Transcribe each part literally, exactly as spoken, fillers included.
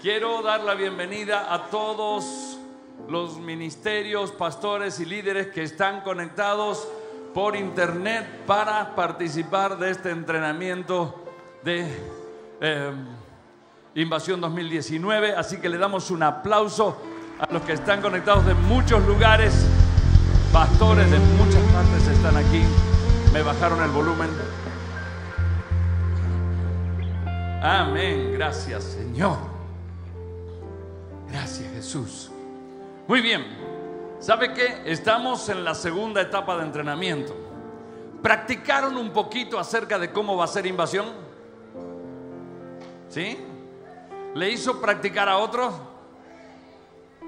Quiero dar la bienvenida a todos los ministerios, pastores y líderes que están conectados por internet para participar de este entrenamiento de eh, Invasión dos mil diecinueve. Así que le damos un aplauso a los que están conectados de muchos lugares. Pastores de muchas partes están aquí. Me bajaron el volumen. Amén. Gracias, Señor. Gracias, Jesús. Muy bien, ¿sabe qué? Estamos en la segunda etapa de entrenamiento. ¿Practicaron un poquito acerca de cómo va a ser invasión? ¿Sí? ¿Le hizo practicar a otros?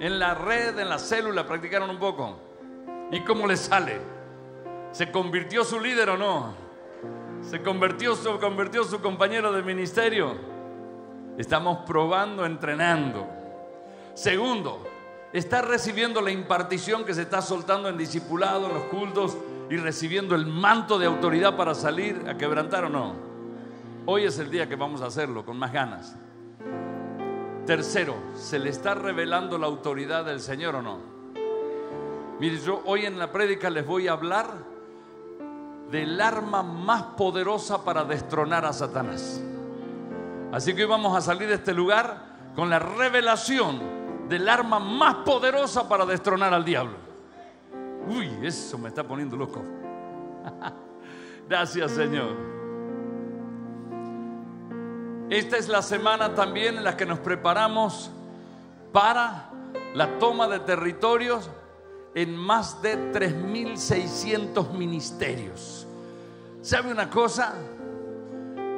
En la red, en la célula, practicaron un poco. ¿Y cómo les sale? ¿Se convirtió su líder o no? ¿Se convirtió, se convirtió su compañero de ministerio? Estamos probando, entrenando. Segundo, está recibiendo la impartición que se está soltando en discipulado, en los cultos, y recibiendo el manto de autoridad para salir a quebrantar o no. Hoy es el día que vamos a hacerlo con más ganas. Tercero, ¿se le está revelando la autoridad del Señor o no? Mire, yo hoy en la prédica les voy a hablar del arma más poderosa para destronar a Satanás. Así que hoy vamos a salir de este lugar con la revelación del arma más poderosa para destronar al diablo. Uy, eso me está poniendo loco. Gracias, Señor. Esta es la semana también en la que nos preparamos para la toma de territorios en más de tres mil seiscientos ministerios. ¿Sabe una cosa?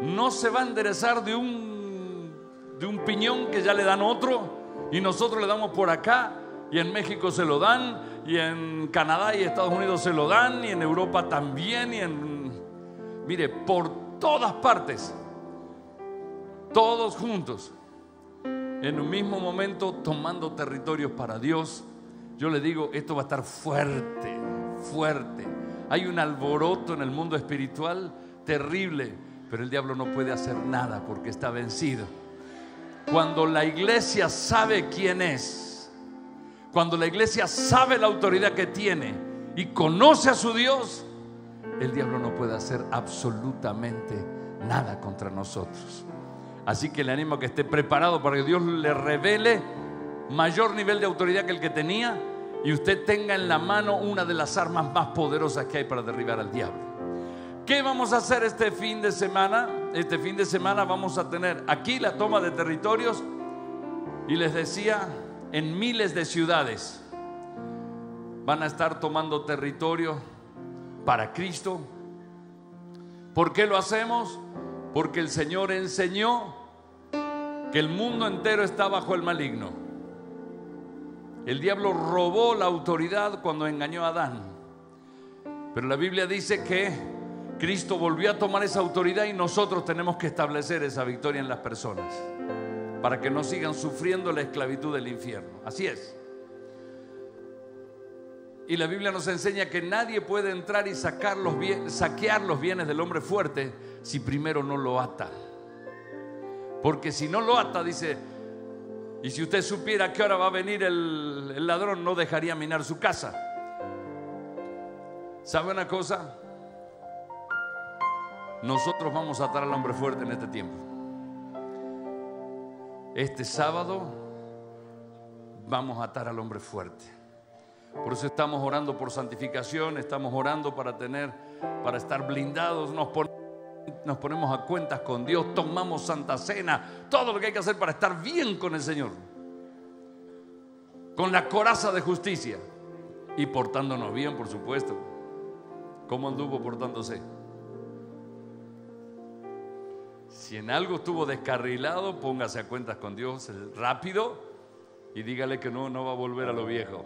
No se va a enderezar de un de un piñón que ya le dan otro, y nosotros le damos por acá, y en México se lo dan, y en Canadá y Estados Unidos se lo dan, y en Europa también, y en, mire, por todas partes, todos juntos, en un mismo momento, tomando territorios para Dios. Yo le digo, esto va a estar fuerte, fuerte. Hay un alboroto en el mundo espiritual terrible, pero el diablo no puede hacer nada porque está vencido. Cuando la iglesia sabe quién es, cuando la iglesia sabe la autoridad que tiene y conoce a su Dios, el diablo no puede hacer absolutamente nada contra nosotros. Así que le animo a que esté preparado para que Dios le revele mayor nivel de autoridad que el que tenía, y usted tenga en la mano una de las armas más poderosas que hay para derribar al diablo. ¿Qué vamos a hacer este fin de semana? Este fin de semana vamos a tener aquí la toma de territorios, y les decía, en miles de ciudades van a estar tomando territorio para Cristo. ¿Por qué lo hacemos? Porque el Señor enseñó que el mundo entero está bajo el maligno. El diablo robó la autoridad cuando engañó a Adán, pero la Biblia dice que Cristo volvió a tomar esa autoridad, y nosotros tenemos que establecer esa victoria en las personas para que no sigan sufriendo la esclavitud del infierno. Así es. Y la Biblia nos enseña que nadie puede entrar y sacar los bien, saquear los bienes del hombre fuerte si primero no lo ata. Porque si no lo ata, dice, y si usted supiera que ahora va a venir el, el ladrón, no dejaría minar su casa. ¿Sabe una cosa? Nosotros vamos a atar al hombre fuerte en este tiempo. Este sábado vamos a atar al hombre fuerte. Por eso estamos orando por santificación, estamos orando para tener, para estar blindados, nos, pon, nos ponemos a cuentas con Dios, tomamos Santa Cena, todo lo que hay que hacer para estar bien con el Señor, con la coraza de justicia y portándonos bien, por supuesto. ¿Cómo anduvo portándose? Si en algo estuvo descarrilado, póngase a cuentas con Dios rápido y dígale que no, no va a volver a lo viejo.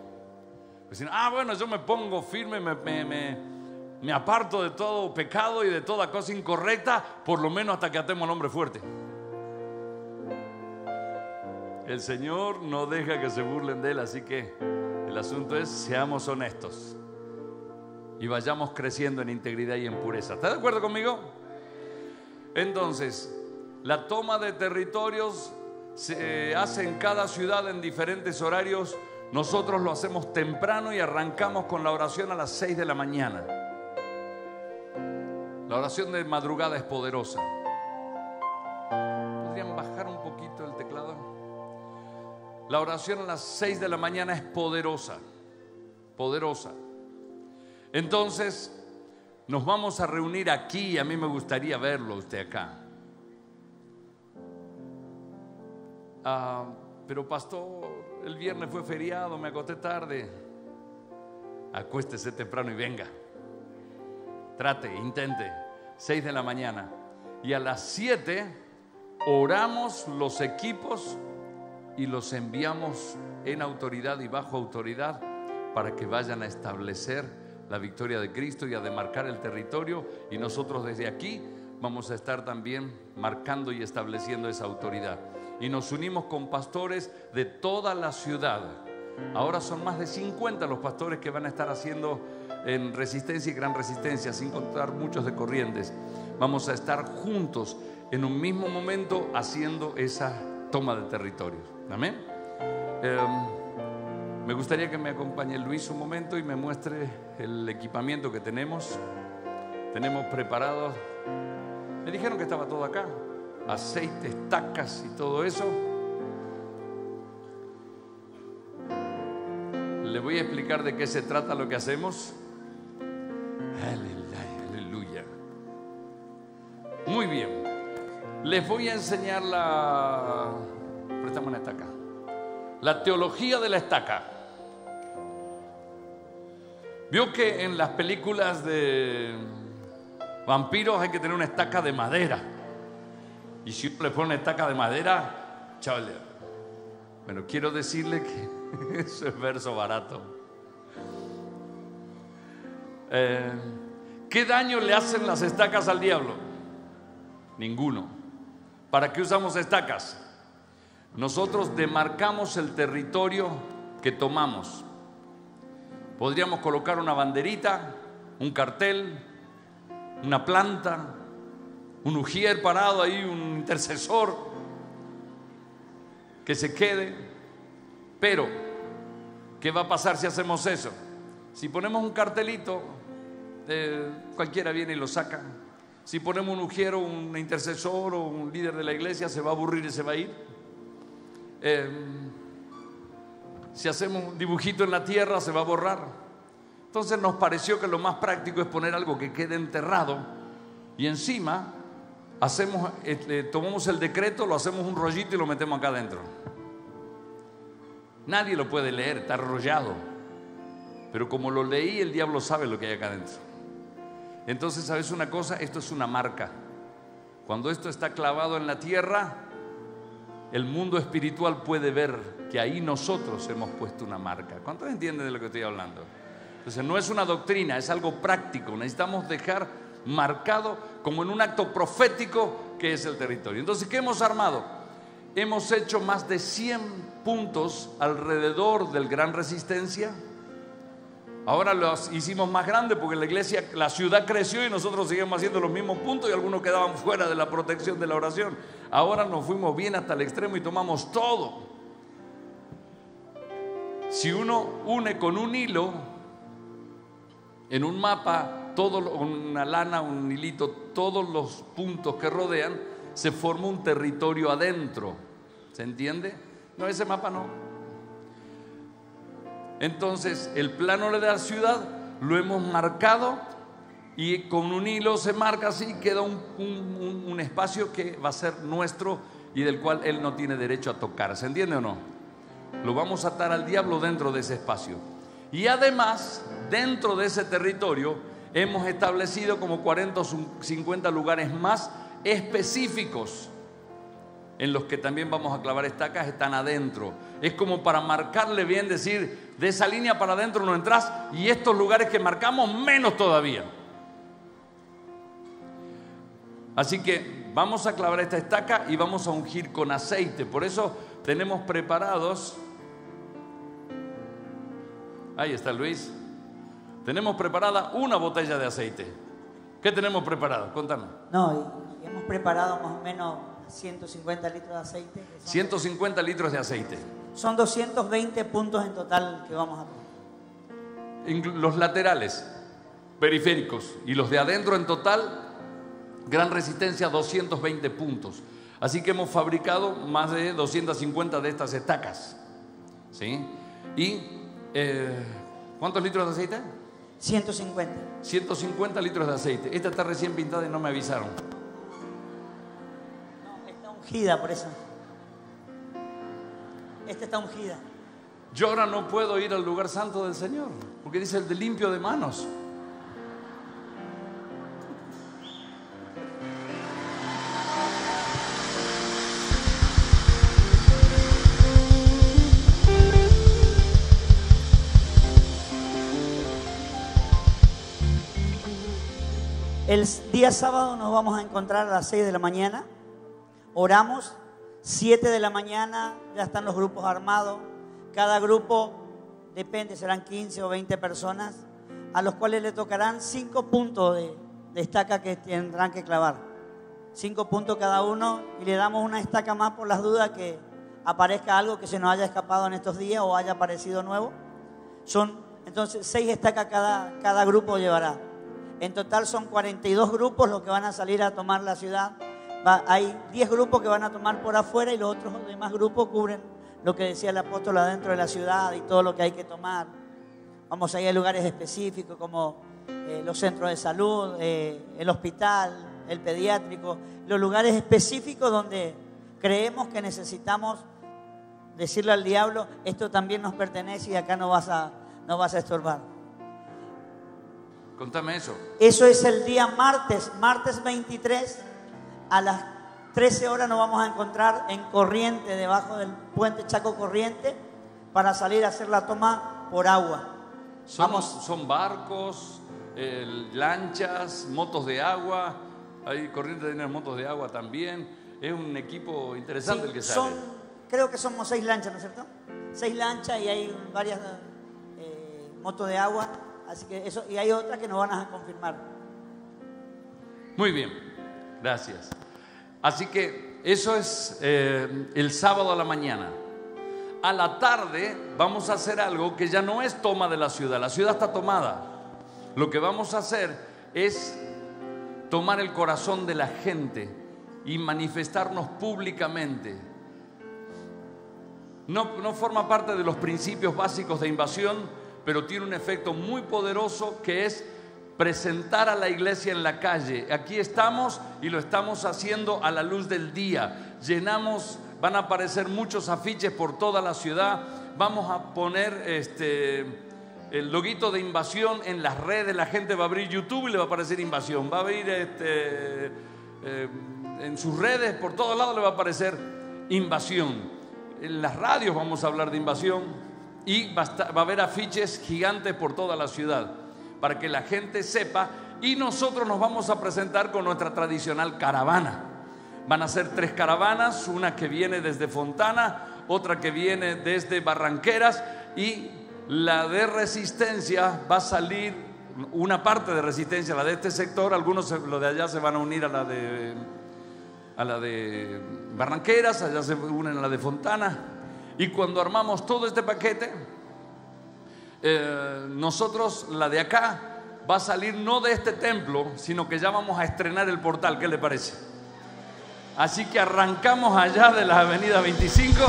Pues, ah, bueno, yo me pongo firme, me, me, me, me aparto de todo pecado y de toda cosa incorrecta, por lo menos hasta que atemos al hombre fuerte. El Señor no deja que se burlen de Él, así que el asunto es, seamos honestos y vayamos creciendo en integridad y en pureza. ¿Está de acuerdo conmigo? Entonces, la toma de territorios se hace en cada ciudad en diferentes horarios. Nosotros lo hacemos temprano y arrancamos con la oración a las seis de la mañana. La oración de madrugada es poderosa. ¿Podrían bajar un poquito el teclado? La oración a las seis de la mañana es poderosa, poderosa. Entonces, nos vamos a reunir aquí. A mí me gustaría verlo usted acá. Ah, pero pastor, el viernes fue feriado, me acosté tarde. Acuéstese temprano y venga. Trate, intente. Seis de la mañana. Y a las siete oramos los equipos y los enviamos en autoridad y bajo autoridad para que vayan a establecer la victoria de Cristo y a demarcar el territorio. Y nosotros desde aquí vamos a estar también marcando y estableciendo esa autoridad. Y nos unimos con pastores de toda la ciudad. Ahora son más de cincuenta los pastores que van a estar haciendo en Resistencia y Gran Resistencia, sin contar muchos de Corrientes. Vamos a estar juntos en un mismo momento haciendo esa toma de territorios. Amén. Eh, me gustaría que me acompañe Luis un momento y me muestre el equipamiento que tenemos. Tenemos preparado. Me dijeron que estaba todo acá. Aceites, tacas y todo eso. Le voy a explicar de qué se trata lo que hacemos. Aleluya, aleluya. Muy bien. Les voy a enseñar la... Préstame una estaca. La teología de la estaca. Vio que en las películas de vampiros hay que tener una estaca de madera. Y si le pone estaca de madera, chale. Bueno, quiero decirle que eso es verso barato. Eh, ¿Qué daño le hacen las estacas al diablo? Ninguno. ¿Para qué usamos estacas? Nosotros demarcamos el territorio que tomamos. Podríamos colocar una banderita, un cartel, una planta, un ujier parado ahí, un intercesor que se quede. Pero ¿qué va a pasar si hacemos eso? Si ponemos un cartelito, eh, cualquiera viene y lo saca. Si ponemos un ujier, un intercesor o un líder de la iglesia, se va a aburrir y se va a ir. Eh, si hacemos un dibujito en la tierra, se va a borrar. Entonces nos pareció que lo más práctico es poner algo que quede enterrado. Y encima hacemos, eh, tomamos el decreto, lo hacemos un rollito y lo metemos acá adentro. Nadie lo puede leer, está arrollado. Pero como lo leí, el diablo sabe lo que hay acá adentro. Entonces, ¿sabes una cosa? Esto es una marca. Cuando esto está clavado en la tierra, el mundo espiritual puede ver que ahí nosotros hemos puesto una marca. ¿Cuántos entienden de lo que estoy hablando? Entonces, no es una doctrina, es algo práctico. Necesitamos dejar marcado como en un acto profético que es el territorio. Entonces, ¿qué hemos armado? Hemos hecho más de cien puntos alrededor del Gran Resistencia. Ahora los hicimos más grandes porque la iglesia, la ciudad creció y nosotros seguimos haciendo los mismos puntos y algunos quedaban fuera de la protección de la oración. Ahora nos fuimos bien hasta el extremo y tomamos todo. Si uno une con un hilo en un mapa, todo, una lana, un hilito, todos los puntos que rodean, se forma un territorio adentro. ¿Se entiende? No, ese mapa no. Entonces, el plano de la ciudad lo hemos marcado y con un hilo se marca así, queda un, un, un espacio que va a ser nuestro y del cual él no tiene derecho a tocar. ¿Se entiende o no? Lo vamos a atar al diablo dentro de ese espacio. Y además, dentro de ese territorio, hemos establecido como cuarenta o cincuenta lugares más específicos en los que también vamos a clavar estacas, están adentro. Es como para marcarle bien, decir, de esa línea para adentro no entras, y estos lugares que marcamos, menos todavía. Así que vamos a clavar esta estaca y vamos a ungir con aceite. Por eso tenemos preparados... Ahí está Luis. Tenemos preparada una botella de aceite. ¿Qué tenemos preparado? Contame. No, hemos preparado más o menos... ciento cincuenta litros de aceite. ciento cincuenta litros de aceite. Son doscientos veinte puntos en total que vamos a poner. Los laterales, periféricos y los de adentro en total, Gran Resistencia, doscientos veinte puntos. Así que hemos fabricado más de doscientas cincuenta de estas estacas. ¿Sí? ¿Y eh, cuántos litros de aceite? ciento cincuenta. ciento cincuenta litros de aceite. Esta está recién pintada y no me avisaron. No, está ungida por eso. Esta está ungida. Yo ahora no puedo ir al lugar santo del Señor, porque dice el de limpio de manos. El día sábado nos vamos a encontrar a las seis de la mañana, oramos, siete de la mañana ya están los grupos armados, cada grupo, depende, serán quince o veinte personas, a los cuales le tocarán cinco puntos de, de estaca que tendrán que clavar, cinco puntos cada uno, y le damos una estaca más por las dudas que aparezca algo que se nos haya escapado en estos días o haya aparecido nuevo. Son entonces seis estacas cada, cada grupo llevará. En total son cuarenta y dos grupos los que van a salir a tomar la ciudad. Va, hay diez grupos que van a tomar por afuera y los otros los demás grupos cubren lo que decía el apóstol adentro de la ciudad y todo lo que hay que tomar. Vamos a ir a lugares específicos como eh, los centros de salud, eh, el hospital, el pediátrico, los lugares específicos donde creemos que necesitamos decirle al diablo, esto también nos pertenece y acá no vas a, no vas a estorbar. Contame eso. Eso es el día martes, martes veintitrés, a las trece horas nos vamos a encontrar en Corrientes, debajo del puente Chaco Corrientes, para salir a hacer la toma por agua. Son, vamos. son barcos, eh, lanchas, motos de agua, hay Corrientes tiene motos de agua también, es un equipo interesante sí, el que sale. Son, creo que somos seis lanchas, ¿no es cierto? Seis lanchas y hay varias eh, motos de agua. Así que eso, y hay otras que nos van a confirmar. Muy bien, gracias. Así que eso es eh, el sábado a la mañana. A la tarde vamos a hacer algo que ya no es toma de la ciudad. La ciudad está tomada. Lo que vamos a hacer es tomar el corazón de la gente y manifestarnos públicamente. No, no forma parte de los principios básicos de invasión, pero tiene un efecto muy poderoso que es presentar a la iglesia en la calle. Aquí estamos y lo estamos haciendo a la luz del día. Llenamos, van a aparecer muchos afiches por toda la ciudad. Vamos a poner este, el loguito de Invasión en las redes. La gente va a abrir YouTube y le va a aparecer Invasión. Va a abrir este, eh, en sus redes, por todos lados le va a aparecer Invasión. En las radios vamos a hablar de Invasión. Y va a haber afiches gigantes por toda la ciudad para que la gente sepa. Y nosotros nos vamos a presentar con nuestra tradicional caravana. Van a ser tres caravanas, una que viene desde Fontana, otra que viene desde Barranqueras y la de Resistencia va a salir, una parte de Resistencia, la de este sector, algunos los de allá se van a unir a la de, a la de Barranqueras, allá se unen a la de Fontana. Y cuando armamos todo este paquete, eh, nosotros, la de acá, va a salir no de este templo, sino que ya vamos a estrenar el portal. ¿Qué le parece? Así que arrancamos allá de la Avenida veinticinco.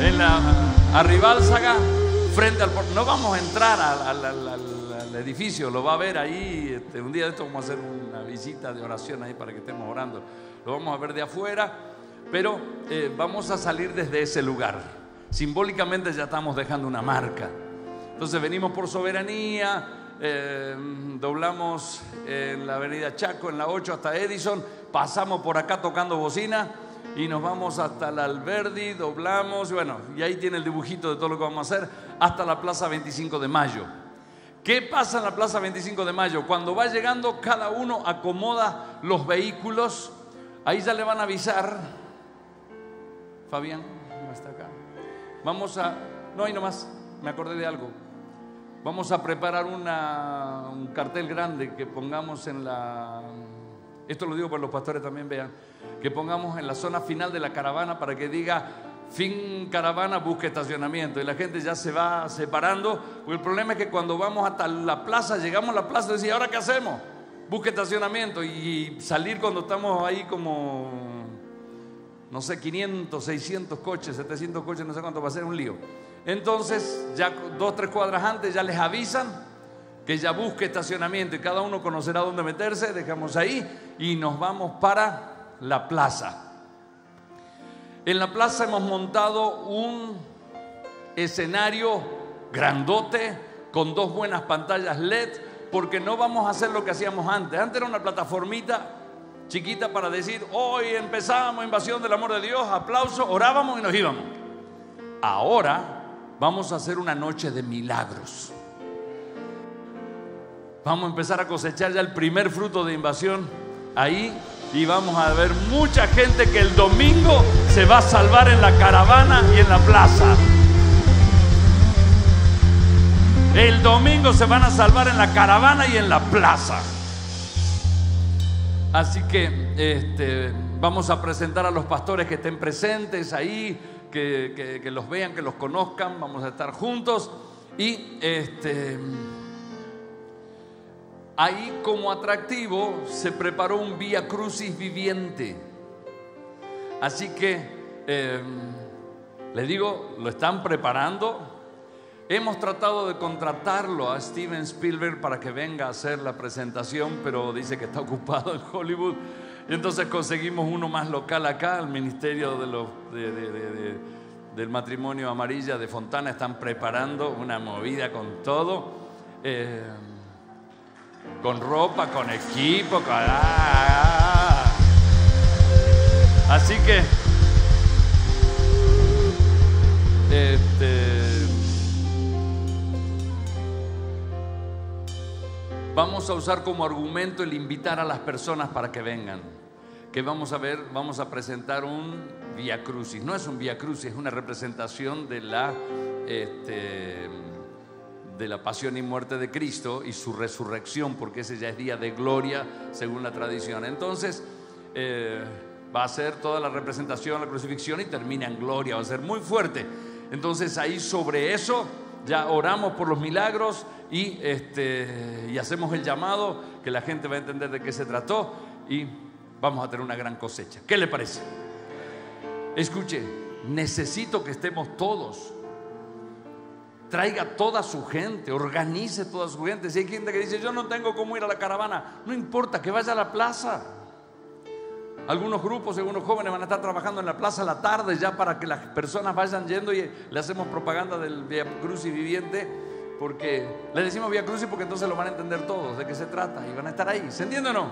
En la Arribalzaga, frente al portal. No vamos a entrar al... al, al el edificio, lo va a ver ahí, este, un día de esto vamos a hacer una visita de oración ahí para que estemos orando, lo vamos a ver de afuera, pero eh, vamos a salir desde ese lugar, simbólicamente ya estamos dejando una marca, entonces venimos por Soberanía, eh, doblamos en la Avenida Chaco, en la ocho hasta Edison, pasamos por acá tocando bocina y nos vamos hasta la Alberdi, doblamos, y bueno, y ahí tiene el dibujito de todo lo que vamos a hacer, hasta la Plaza veinticinco de Mayo. ¿Qué pasa en la Plaza veinticinco de Mayo? Cuando va llegando, cada uno acomoda los vehículos. Ahí ya le van a avisar. Fabián, no está acá. Vamos a... No, ahí nomás, me acordé de algo. Vamos a preparar una, un cartel grande que pongamos en la... Esto lo digo para los pastores también, vean. Que pongamos en la zona final de la caravana para que diga... Fin caravana, busca estacionamiento. Y la gente ya se va separando. Porque el problema es que cuando vamos hasta la plaza, llegamos a la plaza y decimos, ¿ahora qué hacemos? Busca estacionamiento. Y salir cuando estamos ahí como, no sé, quinientos, seiscientos coches, setecientos coches, no sé cuánto, va a ser un lío. Entonces, ya dos, tres cuadras antes ya les avisan que ya busque estacionamiento. Y cada uno conocerá dónde meterse. Dejamos ahí y nos vamos para la plaza. En la plaza hemos montado un escenario grandote con dos buenas pantallas L E D, porque no vamos a hacer lo que hacíamos antes. Antes era una plataformita chiquita para decir, hoy empezamos Invasión del Amor de Dios, aplauso, orábamos y nos íbamos. Ahora vamos a hacer una noche de milagros. Vamos a empezar a cosechar ya el primer fruto de Invasión ahí. Y vamos a ver mucha gente que el domingo se va a salvar en la caravana y en la plaza. El domingo se van a salvar en la caravana y en la plaza. Así que este, vamos a presentar a los pastores que estén presentes ahí, que, que, que los vean, que los conozcan. Vamos a estar juntos. Y este... ahí como atractivo se preparó un Vía Crucis viviente. Así que, eh, les digo, lo están preparando. Hemos tratado de contratarlo a Steven Spielberg para que venga a hacer la presentación, pero dice que está ocupado en Hollywood. Y entonces conseguimos uno más local acá, el Ministerio de los, de, de, de, de, del Matrimonio Amarilla de Fontana. Están preparando una movida con todo. Eh, Con ropa, con equipo, con... ¡Ah! Así que este, vamos a usar como argumento el invitar a las personas para que vengan. Que vamos a ver, vamos a presentar un Vía Crucis. No es un Vía Crucis, es una representación de la... Este, de la pasión y muerte de Cristo y su resurrección, porque ese ya es día de gloria según la tradición. Entonces eh, va a ser toda la representación, la crucifixión, y termina en gloria. Va a ser muy fuerte. Entonces ahí sobre eso ya oramos por los milagros y, este, y hacemos el llamado, que la gente va a entender de qué se trató, y vamos a tener una gran cosecha. ¿Qué le parece? Escuche, necesito que estemos todos. Traiga toda su gente, organice toda su gente. Si hay gente que dice, yo no tengo cómo ir a la caravana, no importa, que vaya a la plaza. Algunos grupos, algunos jóvenes van a estar trabajando en la plaza a la tarde ya para que las personas vayan yendo, y le hacemos propaganda del Vía Crucis viviente, porque le decimos Vía Crucis porque entonces lo van a entender todos de qué se trata y van a estar ahí. ¿Se entiende o no?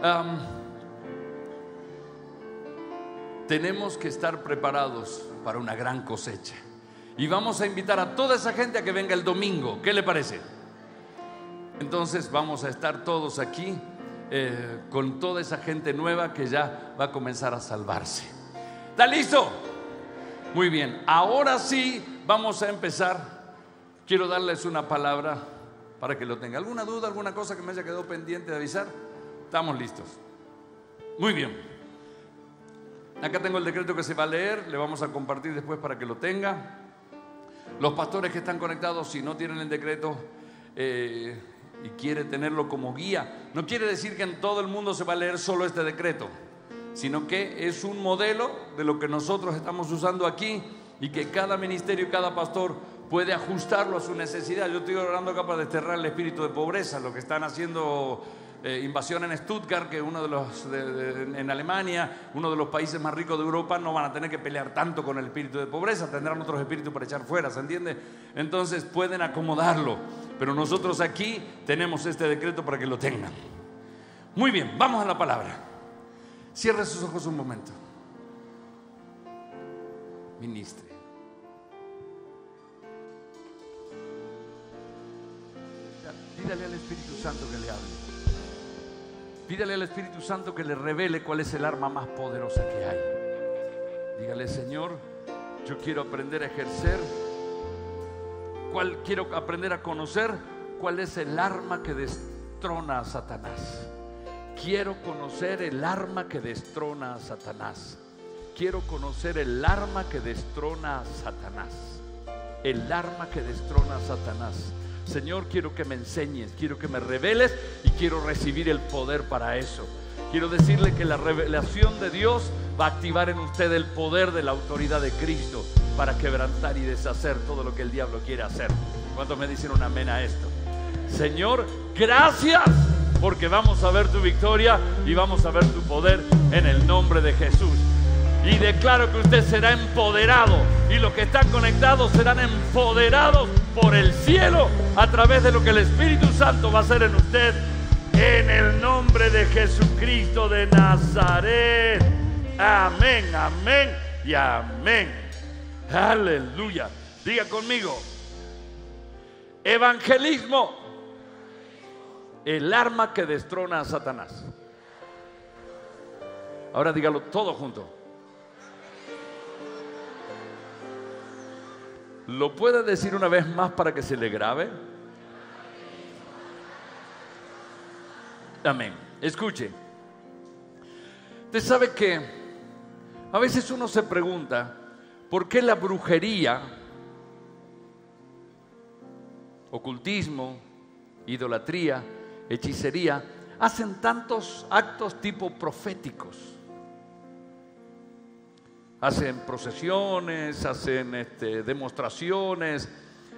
Um, tenemos que estar preparados para una gran cosecha. Y vamos a invitar a toda esa gente a que venga el domingo. ¿Qué le parece? Entonces vamos a estar todos aquí eh, con toda esa gente nueva que ya va a comenzar a salvarse. ¿Está listo? Muy bien. Ahora sí vamos a empezar. Quiero darles una palabra para que lo tenga. ¿Alguna duda, alguna cosa que me haya quedado pendiente de avisar? Estamos listos. Muy bien. Acá tengo el decreto que se va a leer. Le vamos a compartir después para que lo tenga. Los pastores que están conectados, si no tienen el decreto eh, y quiere tenerlo como guía, no quiere decir que en todo el mundo se va a leer solo este decreto, sino que es un modelo de lo que nosotros estamos usando aquí, y que cada ministerio y cada pastor puede ajustarlo a su necesidad. Yo estoy orando acá para desterrar el espíritu de pobreza, lo que están haciendo eh, Invasión en Stuttgart, que es uno de los de, de, en Alemania, uno de los países más ricos de Europa. No van a tener que pelear tanto con el espíritu de pobreza, tendrán otros espíritus para echar fuera, ¿se entiende? Entonces pueden acomodarlo, pero nosotros aquí tenemos este decreto para que lo tengan. Muy bien, vamos a la palabra. Cierre sus ojos un momento. Ministre. Pídale al Espíritu Santo que le hable. Pídale al Espíritu Santo que le revele cuál es el arma más poderosa que hay. Dígale, Señor, yo quiero aprender a ejercer cuál quiero aprender a conocer cuál es el arma que destrona a Satanás. Quiero conocer el arma que destrona a Satanás. Quiero conocer el arma que destrona a Satanás. El arma que destrona a Satanás. Señor, quiero que me enseñes, quiero que me reveles y quiero recibir el poder para eso. Quiero decirle que la revelación de Dios va a activar en usted el poder de la autoridad de Cristo para quebrantar y deshacer todo lo que el diablo quiere hacer. ¿Cuántos me dicen un amén a esto? Señor, gracias, porque vamos a ver tu victoria y vamos a ver tu poder en el nombre de Jesús. Y declaro que usted será empoderado y los que están conectados serán empoderados por el cielo a través de lo que el Espíritu Santo va a hacer en usted. En el nombre de Jesucristo de Nazaret. Amén, amén y amén. Aleluya. Diga conmigo: evangelismo, el arma que destrona a Satanás. Ahora dígalo todo junto. ¿Lo puede decir una vez más para que se le grabe? Amén. Escuche. Usted sabe que a veces uno se pregunta por qué la brujería, ocultismo, idolatría, hechicería hacen tantos actos tipo proféticos. Hacen procesiones, hacen este, demostraciones,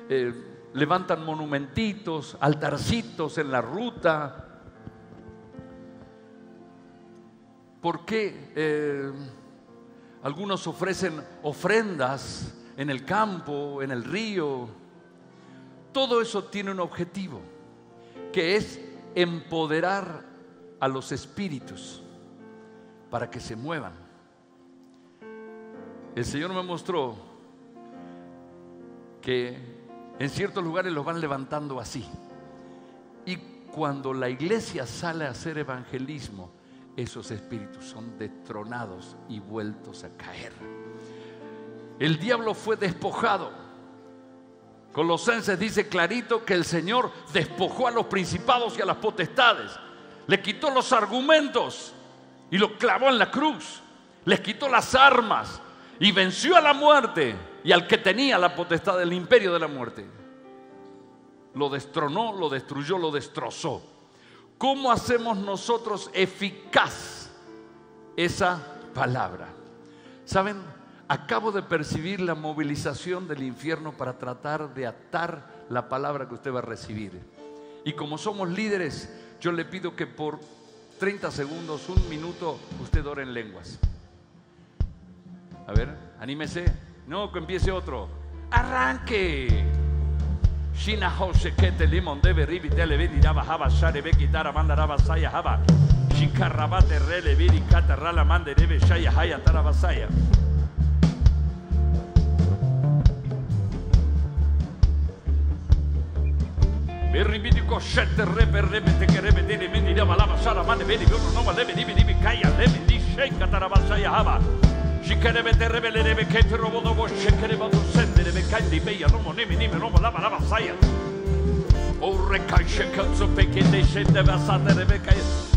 eh, levantan monumentitos, altarcitos en la ruta. ¿Por qué eh, algunos ofrecen ofrendas en el campo, en el río? Todo eso tiene un objetivo, que es empoderar a los espíritus para que se muevan. El Señor me mostró que en ciertos lugares los van levantando así. Y cuando la iglesia sale a hacer evangelismo, esos espíritus son destronados y vueltos a caer. El diablo fue despojado. Colosenses dice clarito que el Señor despojó a los principados y a las potestades. Le quitó los argumentos y lo clavó en la cruz. Les quitó las armas. Y venció a la muerte y al que tenía la potestad del imperio de la muerte. Lo destronó, lo destruyó, lo destrozó. ¿Cómo hacemos nosotros eficaz esa palabra? ¿Saben? Acabo de percibir la movilización del infierno para tratar de atar la palabra que usted va a recibir. Y como somos líderes, yo le pido que por treinta segundos, un minuto, usted ore en lenguas. A ver, anímese. No, que empiece otro. Arranque.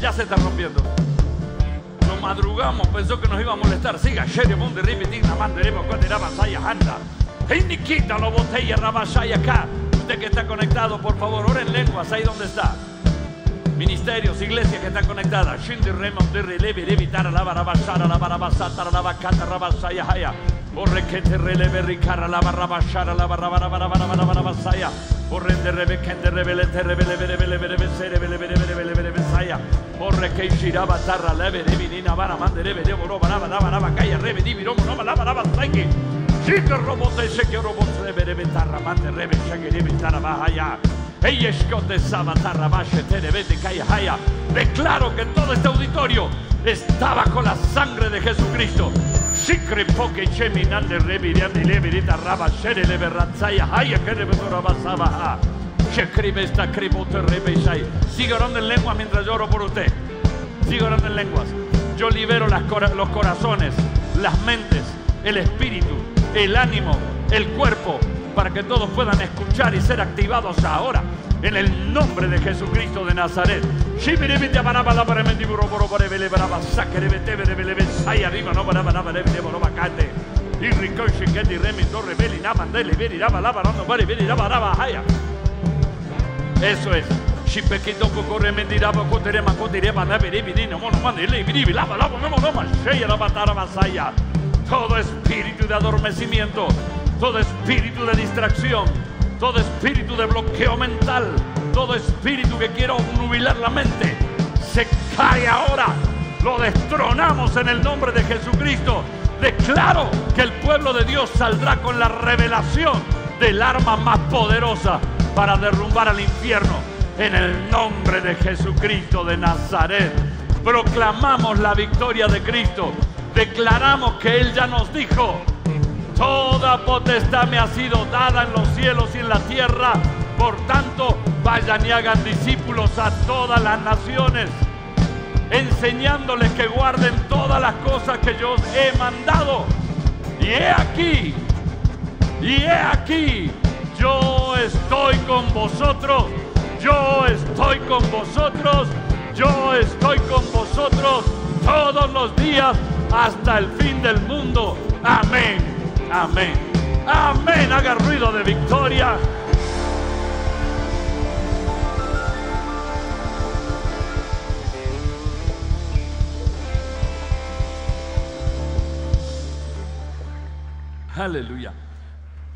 Ya se está rompiendo. Nos madrugamos, pensó que nos iba a molestar. Siga, usted que está conectado, por favor, ora en lenguas ahí donde está. Ministerios, iglesias que están conectadas. Shindi Remon de Releve, Levitar, la Barabasara, la Barabasata, la Bacata, Rabasaya, Haya. Orrequete Releve, Ricara, la Barabasara, la Barabasaya. Orrende Rebequente, Rebelete, Rebeleve, Rebeleve, Rebeleve, Orreque Shiraba, Tarra, Leve, Revinina, Baramande, Rebe, Devoro, Baraba, Baraba, Calla, Rebe, Diviromo, no, Baraba, Baraba, Saiki. Chico Robote, Seque Robot, Rebe, Rebe, Tarramande, Rebe, Shaggy, Rebe, Tarabahaya. Declaro que todo este auditorio está bajo la sangre de Jesucristo. Siga orando en lenguas mientras yo oro por usted. Siga orando en lenguas. Yo libero las cora- los corazones, las mentes, el espíritu, el ánimo, el cuerpo. para que todos puedan escuchar y ser activados ahora. En el nombre de Jesucristo de Nazaret. Eso es. Todo espíritu de adormecimiento, todo espíritu de distracción, todo espíritu de bloqueo mental, todo espíritu que quiera obnubilar la mente, se cae ahora. Lo destronamos en el nombre de Jesucristo. Declaro que el pueblo de Dios saldrá con la revelación del arma más poderosa para derrumbar al infierno. En el nombre de Jesucristo de Nazaret, proclamamos la victoria de Cristo. Declaramos que Él ya nos dijo: toda potestad me ha sido dada en los cielos y en la tierra. Por tanto, vayan y hagan discípulos a todas las naciones, enseñándoles que guarden todas las cosas que yo os he mandado. Y he aquí, y he aquí, yo estoy con vosotros, yo estoy con vosotros, yo estoy con vosotros todos los días hasta el fin del mundo. Amén, amén, amén. Haga ruido de victoria. Aleluya.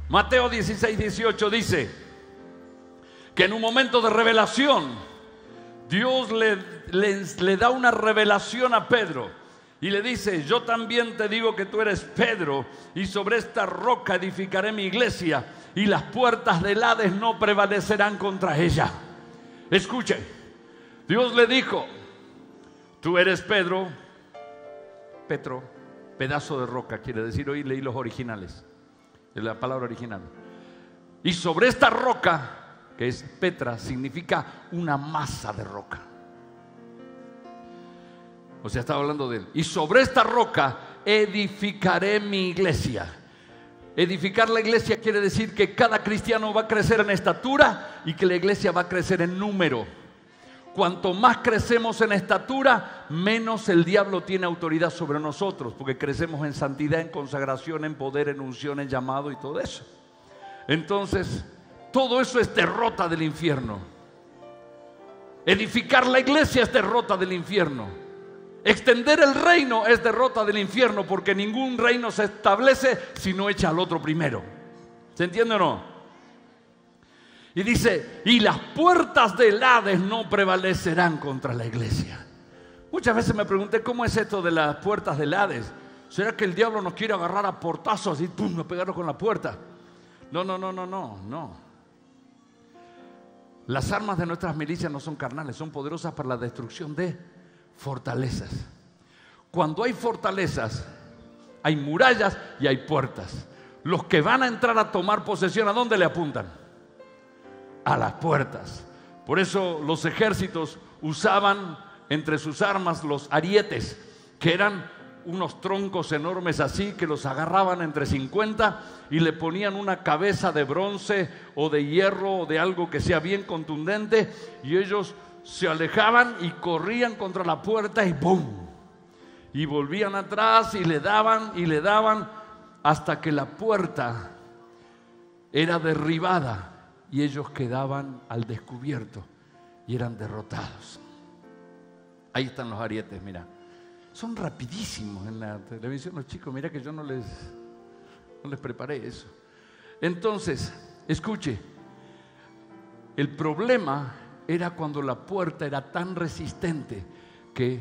Mateo dieciséis, dieciocho dice que en un momento de revelación Dios le, le, le da una revelación a Pedro y le dice: yo también te digo que tú eres Pedro, y sobre esta roca edificaré mi iglesia, y las puertas del Hades no prevalecerán contra ella. Escuche, Dios le dijo: tú eres Pedro, Petro, pedazo de roca, quiere decir. Hoy leí los originales, la palabra original. Y sobre esta roca, que es Petra, significa una masa de roca. O sea, estaba hablando de él. Y sobre esta roca edificaré mi iglesia. Edificar la iglesia quiere decir que cada cristiano va a crecer en estatura y que la iglesia va a crecer en número. Cuanto más crecemos en estatura, menos el diablo tiene autoridad sobre nosotros, porque crecemos en santidad, en consagración, en poder, en unción, en llamado y todo eso. Entonces, todo eso es derrota del infierno. Edificar la iglesia es derrota del infierno. Extender el reino es derrota del infierno, porque ningún reino se establece si no echa al otro primero. ¿Se entiende o no? Y dice: y las puertas del Hades no prevalecerán contra la iglesia. Muchas veces me pregunté: ¿cómo es esto de las puertas del Hades? ¿Será que el diablo nos quiere agarrar a portazos y pum, pegarnos con la puerta? No, no, no, no, no, no. Las armas de nuestras milicias no son carnales, son poderosas para la destrucción de fortalezas. Cuando hay fortalezas, hay murallas y hay puertas. Los que van a entrar a tomar posesión, ¿a dónde le apuntan? A las puertas. Por eso los ejércitos usaban entre sus armas los arietes, que eran unos troncos enormes así, que los agarraban entre cincuenta y le ponían una cabeza de bronce o de hierro o de algo que sea bien contundente, y ellos se alejaban y corrían contra la puerta y ¡bum! Y volvían atrás y le daban y le daban hasta que la puerta era derribada. Y ellos quedaban al descubierto y eran derrotados. Ahí están los arietes, mira. Son rapidísimos en la televisión los chicos. Mira que yo no les, no les preparé eso. Entonces, escuche. El problema era cuando la puerta era tan resistente que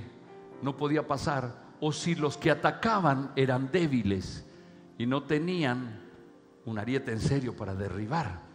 no podía pasar, o si los que atacaban eran débiles y no tenían un ariete en serio para derribar.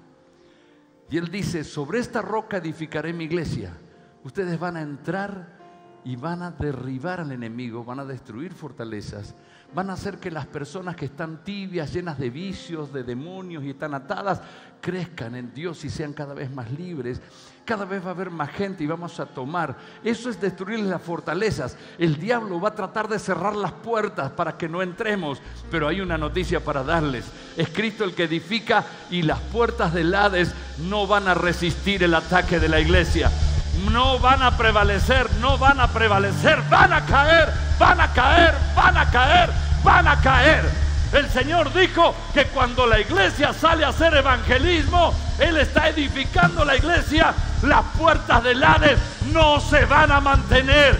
Y él dice: sobre esta roca edificaré mi iglesia. Ustedes van a entrar y van a derribar al enemigo, van a destruir fortalezas, van a hacer que las personas que están tibias, llenas de vicios, de demonios y están atadas, crezcan en Dios y sean cada vez más libres. cada vez va a haber más gente y vamos a tomar. Eso es destruir las fortalezas. El diablo va a tratar de cerrar las puertas para que no entremos, pero hay una noticia para darles. Es Cristo el que edifica y las puertas del Hades no van a resistir el ataque de la iglesia. No van a prevalecer, no van a prevalecer, van a caer, van a caer, van a caer, van a caer. El Señor dijo que cuando la iglesia sale a hacer evangelismo, Él está edificando la iglesia, las puertas del Hades no se van a mantener,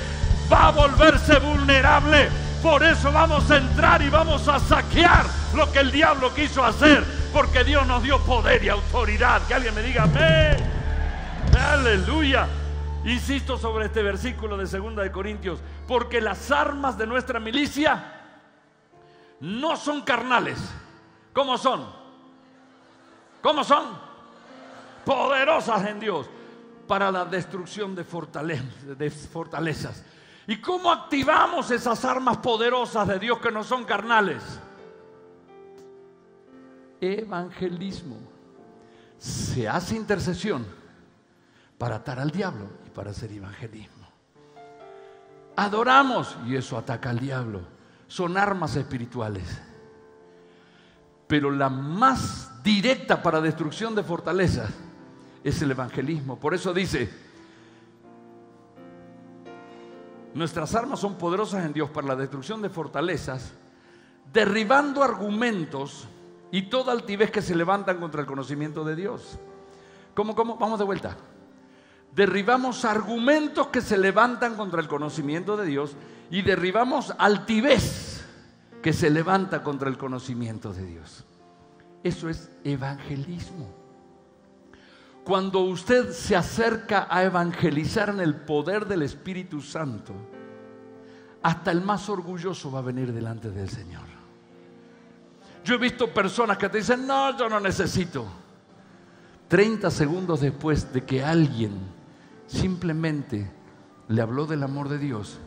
va a volverse vulnerable. Por eso vamos a entrar y vamos a saquear lo que el diablo quiso hacer, porque Dios nos dio poder y autoridad. Que alguien me diga amén. Aleluya. Insisto sobre este versículo de segunda de Corintios, porque las armas de nuestra milicia no son carnales. ¿Cómo son? ¿Cómo son? Poderosas en Dios para la destrucción de fortalezas, de fortalezas. ¿Y cómo activamos esas armas poderosas de Dios que no son carnales? Evangelismo. Se hace intercesión para atar al diablo y para hacer evangelismo. Adoramos y eso ataca al diablo. Son armas espirituales. Pero la más directa para destrucción de fortalezas es el evangelismo. Por eso dice, nuestras armas son poderosas en Dios para la destrucción de fortalezas, derribando argumentos y toda altivez que se levantan contra el conocimiento de Dios. ¿Cómo, cómo? Vamos de vuelta. Derribamos argumentos que se levantan contra el conocimiento de Dios y derribamos altivez que se levanta contra el conocimiento de Dios. Eso es evangelismo. Cuando usted se acerca a evangelizar en el poder del Espíritu Santo, hasta el más orgulloso va a venir delante del Señor. Yo he visto personas que te dicen, no, yo no necesito. treinta segundos después de que alguien simplemente le habló del amor de Dios,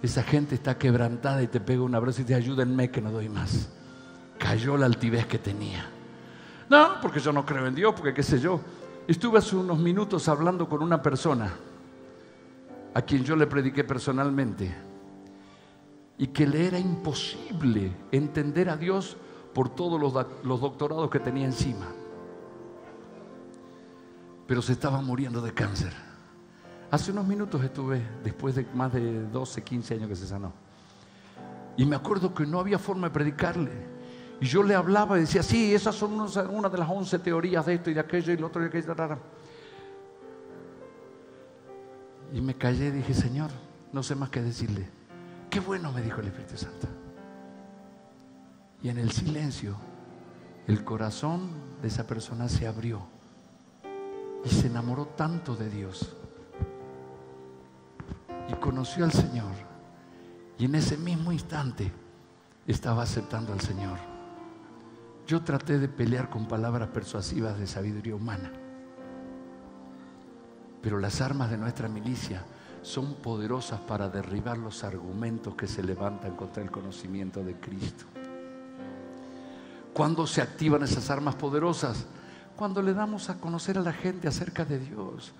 esa gente está quebrantada y te pega un abrazo y te dice, ayúdenme que no doy más. Cayó la altivez que tenía. No, porque yo no creo en Dios, porque qué sé yo. Estuve hace unos minutos hablando con una persona a quien yo le prediqué personalmente y que le era imposible entender a Dios por todos los, los doctorados que tenía encima. Pero se estaba muriendo de cáncer. Hace unos minutos estuve, después de más de doce, quince años que se sanó. Y me acuerdo que no había forma de predicarle. Y yo le hablaba y decía, sí, esas son una de las once teorías de esto y de aquello y lo otro y aquello. Y me callé y dije, Señor, no sé más qué decirle. Qué bueno, me dijo el Espíritu Santo. Y en el silencio, el corazón de esa persona se abrió. Y se enamoró tanto de Dios. Y conoció al Señor. Y en ese mismo instante estaba aceptando al Señor. Yo traté de pelear con palabras persuasivas de sabiduría humana. Pero las armas de nuestra milicia son poderosas para derribar los argumentos que se levantan contra el conocimiento de Cristo. ¿Cuándo se activan esas armas poderosas? Cuando le damos a conocer a la gente acerca de Dios.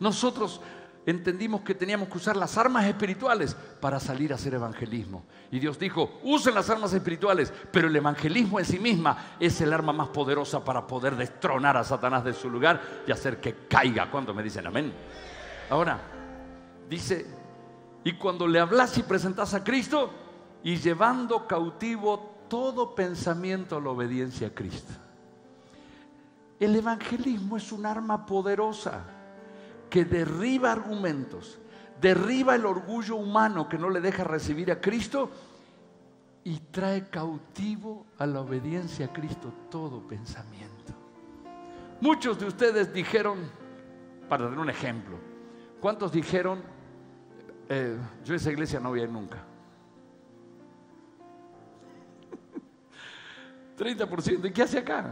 Nosotros entendimos que teníamos que usar las armas espirituales para salir a hacer evangelismo. Y Dios dijo, usen las armas espirituales, pero el evangelismo en sí misma es el arma más poderosa para poder destronar a Satanás de su lugar y hacer que caiga. ¿Cuántos me dicen amén? Ahora, dice, y cuando le hablas y presentás a Cristo, y llevando cautivo todo pensamiento a la obediencia a Cristo. El evangelismo es un arma poderosa que derriba argumentos, derriba el orgullo humano que no le deja recibir a Cristo y trae cautivo a la obediencia a Cristo todo pensamiento. Muchos de ustedes dijeron, para dar un ejemplo, ¿cuántos dijeron, eh, yo a esa iglesia no voy a ir nunca? treinta por ciento, ¿y qué hace acá?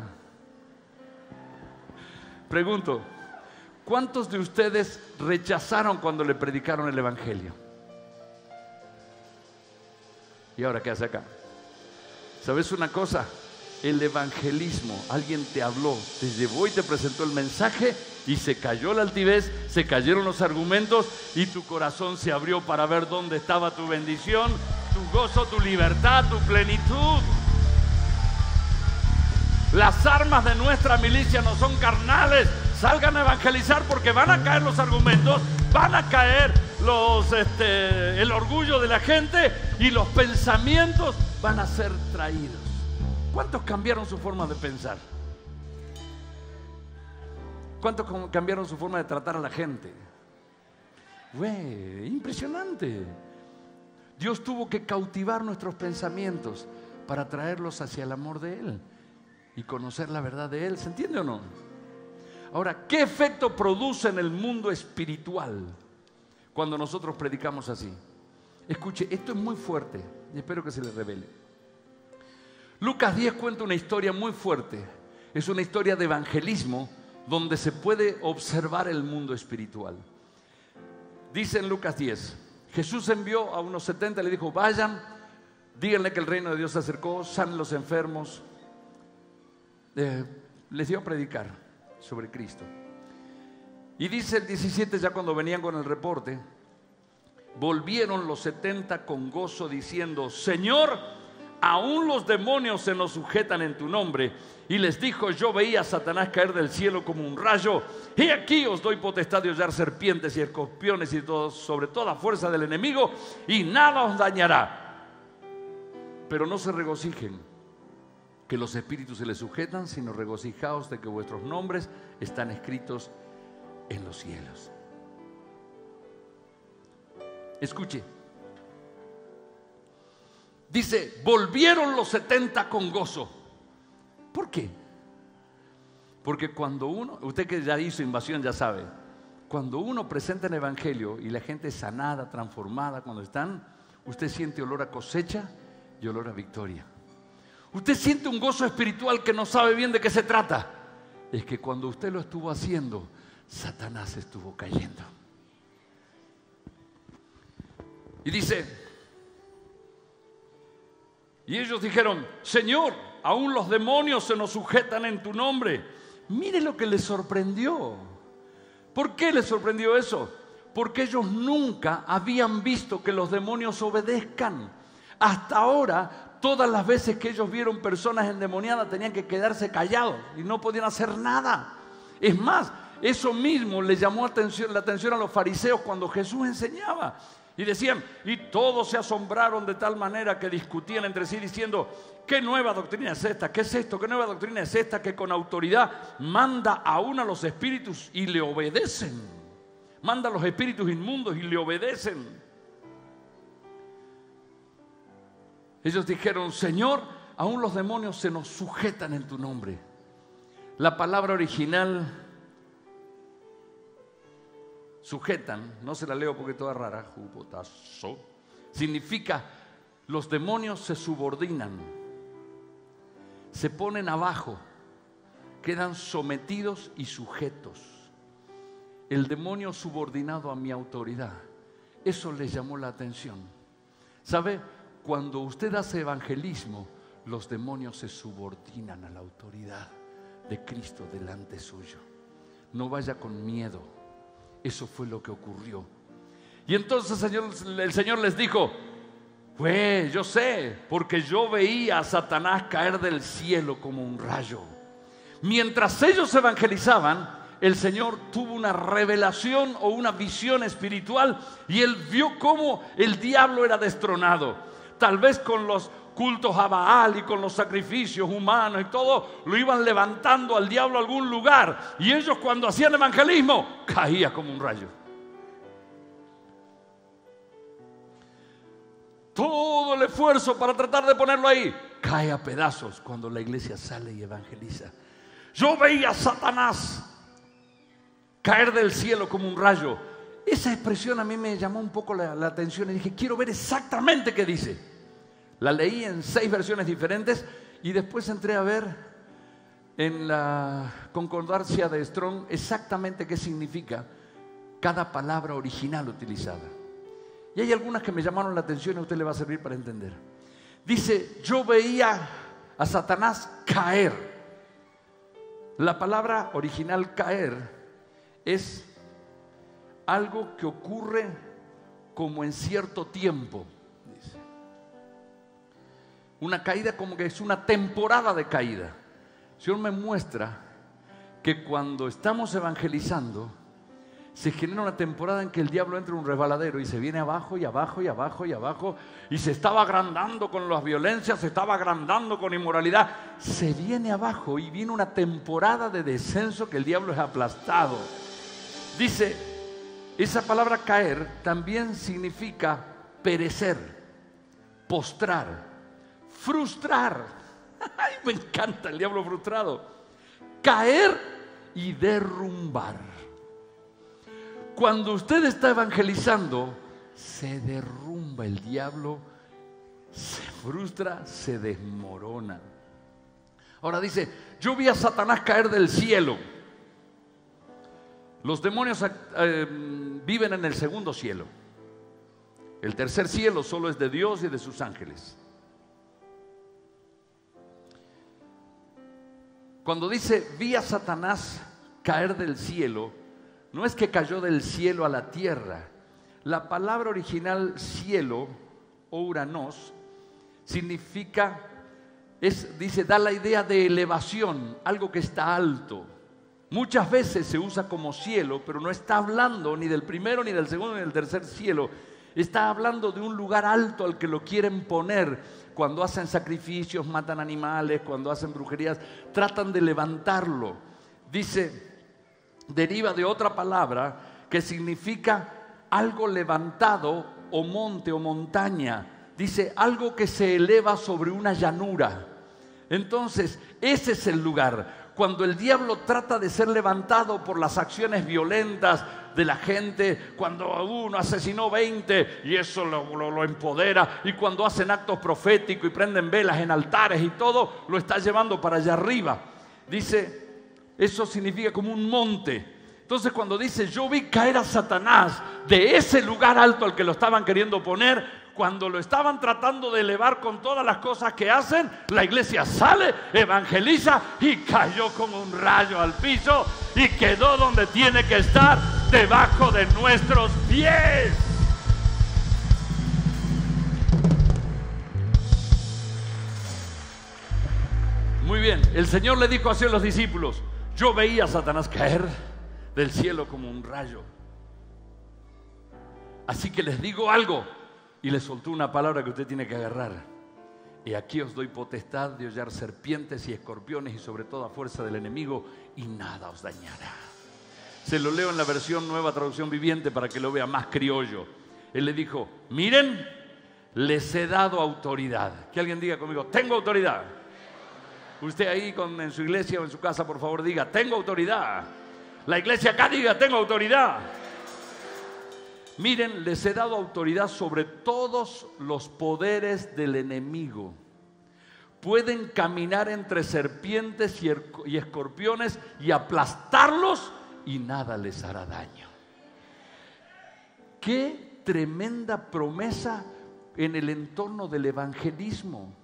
Pregunto, ¿cuántos de ustedes rechazaron cuando le predicaron el evangelio? ¿Y ahora qué hace acá? ¿Sabes una cosa? El evangelismo, alguien te habló, te llevó y te presentó el mensaje y se cayó la altivez, se cayeron los argumentos y tu corazón se abrió para ver dónde estaba tu bendición, tu gozo, tu libertad, tu plenitud. Las armas de nuestra milicia no son carnales. Salgan a evangelizar porque van a caer los argumentos, van a caer los, este, el orgullo de la gente y los pensamientos van a ser traídos. ¿Cuántos cambiaron su forma de pensar? ¿Cuántos cambiaron su forma de tratar a la gente? Güey, impresionante. Dios tuvo que cautivar nuestros pensamientos para traerlos hacia el amor de Él y conocer la verdad de Él. ¿Se entiende o no? Ahora, ¿qué efecto produce en el mundo espiritual cuando nosotros predicamos así? Escuche, esto es muy fuerte y espero que se le revele. Lucas diez cuenta una historia muy fuerte. Es una historia de evangelismo donde se puede observar el mundo espiritual. Dice en Lucas diez, Jesús envió a unos setenta y le dijo: vayan, díganle que el reino de Dios se acercó, sanen los enfermos. Eh, les dio a predicar sobre Cristo. Y dice el diecisiete, ya cuando venían con el reporte, volvieron los setenta con gozo diciendo: Señor, aún los demonios se nos sujetan en tu nombre. Y les dijo: yo veía a Satanás caer del cielo como un rayo, y aquí os doy potestad de hollar serpientes y escorpiones y todo, sobre toda fuerza del enemigo, y nada os dañará. Pero no se regocijen que los espíritus se les sujetan, sino regocijaos de que vuestros nombres están escritos en los cielos. Escuche, dice, volvieron los setenta con gozo. ¿Por qué? Porque cuando uno, usted que ya hizo invasión ya sabe, cuando uno presenta el evangelio y la gente es sanada, transformada, cuando están, usted siente olor a cosecha y olor a victoria. Usted siente un gozo espiritual que no sabe bien de qué se trata. Es que cuando usted lo estuvo haciendo, Satanás estuvo cayendo. Y dice, y ellos dijeron: Señor, aún los demonios se nos sujetan en tu nombre. Mire lo que les sorprendió. ¿Por qué les sorprendió eso? Porque ellos nunca habían visto que los demonios obedezcan. Hasta ahora, todas las veces que ellos vieron personas endemoniadas tenían que quedarse callados y no podían hacer nada. Es más, eso mismo le llamó atención, la atención a los fariseos cuando Jesús enseñaba. Y decían, y todos se asombraron de tal manera que discutían entre sí diciendo: ¿qué nueva doctrina es esta? ¿Qué es esto? ¿Qué nueva doctrina es esta que con autoridad manda aún a los espíritus y le obedecen? Manda a los espíritus inmundos y le obedecen. Ellos dijeron: Señor, aún los demonios se nos sujetan en tu nombre. La palabra original, sujetan, no se la leo porque toda rara, jubotazo, significa los demonios se subordinan, se ponen abajo, quedan sometidos y sujetos. El demonio subordinado a mi autoridad, eso les llamó la atención. ¿Sabe? Cuando usted hace evangelismo, los demonios se subordinan a la autoridad de Cristo delante suyo. No vaya con miedo. Eso fue lo que ocurrió. Y entonces el Señor les dijo: pues yo sé, porque yo veía a Satanás caer del cielo como un rayo. Mientras ellos evangelizaban, el Señor tuvo una revelación o una visión espiritual y Él vio cómo el diablo era destronado. Tal vez con los cultos a Baal y con los sacrificios humanos y todo, lo iban levantando al diablo a algún lugar. Y ellos, cuando hacían evangelismo, caía como un rayo. Todo el esfuerzo para tratar de ponerlo ahí, cae a pedazos cuando la iglesia sale y evangeliza. Yo veía a Satanás caer del cielo como un rayo. Esa expresión a mí me llamó un poco la, la atención y dije: quiero ver exactamente qué dice. La leí en seis versiones diferentes y después entré a ver en la concordancia de Strong exactamente qué significa cada palabra original utilizada. Y hay algunas que me llamaron la atención y a usted le va a servir para entender. Dice: yo veía a Satanás caer. La palabra original caer es algo que ocurre como en cierto tiempo. Dice. Una caída como que es una temporada de caída. El Señor me muestra que cuando estamos evangelizando, se genera una temporada en que el diablo entra en un resbaladero y se viene abajo y abajo y abajo y abajo y se estaba agrandando con las violencias, se estaba agrandando con inmoralidad. Se viene abajo y viene una temporada de descenso que el diablo es aplastado. Dice, esa palabra caer también significa perecer, postrar, frustrar. ¡Ay, me encanta el diablo frustrado! Caer y derrumbar. Cuando usted está evangelizando, se derrumba el diablo, se frustra, se desmorona. Ahora dice, yo vi a Satanás caer del cielo. Los demonios eh, viven en el segundo cielo. El tercer cielo solo es de Dios y de sus ángeles. Cuando dice, vi a Satanás caer del cielo, no es que cayó del cielo a la tierra. La palabra original cielo o uranos significa, es, dice, da la idea de elevación, algo que está alto. Muchas veces se usa como cielo, pero no está hablando ni del primero, ni del segundo, ni del tercer cielo. Está hablando de un lugar alto al que lo quieren poner. Cuando hacen sacrificios, matan animales, cuando hacen brujerías, tratan de levantarlo. Dice... deriva de otra palabra que significa algo levantado o monte o montaña. Dice algo que se eleva sobre una llanura. Entonces, ese es el lugar. Cuando el diablo trata de ser levantado por las acciones violentas de la gente, cuando uno asesinó veinte y eso lo, lo, lo empodera, y cuando hacen actos proféticos y prenden velas en altares y todo, lo está llevando para allá arriba. Dice... eso significa como un monte. Entonces cuando dice, yo vi caer a Satanás de ese lugar alto al que lo estaban queriendo poner, cuando lo estaban tratando de elevar con todas las cosas que hacen, la iglesia sale, evangeliza y cayó como un rayo al piso y quedó donde tiene que estar, debajo de nuestros pies. Muy bien, el Señor le dijo así a los discípulos, yo veía a Satanás caer del cielo como un rayo. Así que les digo algo. Y les soltó una palabra que usted tiene que agarrar. Y aquí os doy potestad de hollar serpientes y escorpiones y sobre toda fuerza del enemigo, y nada os dañará. Se lo leo en la versión Nueva Traducción Viviente para que lo vea más criollo. Él le dijo, miren, les he dado autoridad. Que alguien diga conmigo, tengo autoridad. Usted ahí con, en su iglesia o en su casa, por favor, diga, tengo autoridad. La iglesia acá diga, tengo autoridad. Miren, les he dado autoridad sobre todos los poderes del enemigo. Pueden caminar entre serpientes y escorpiones y aplastarlos y nada les hará daño. Qué tremenda promesa en el entorno del evangelismo.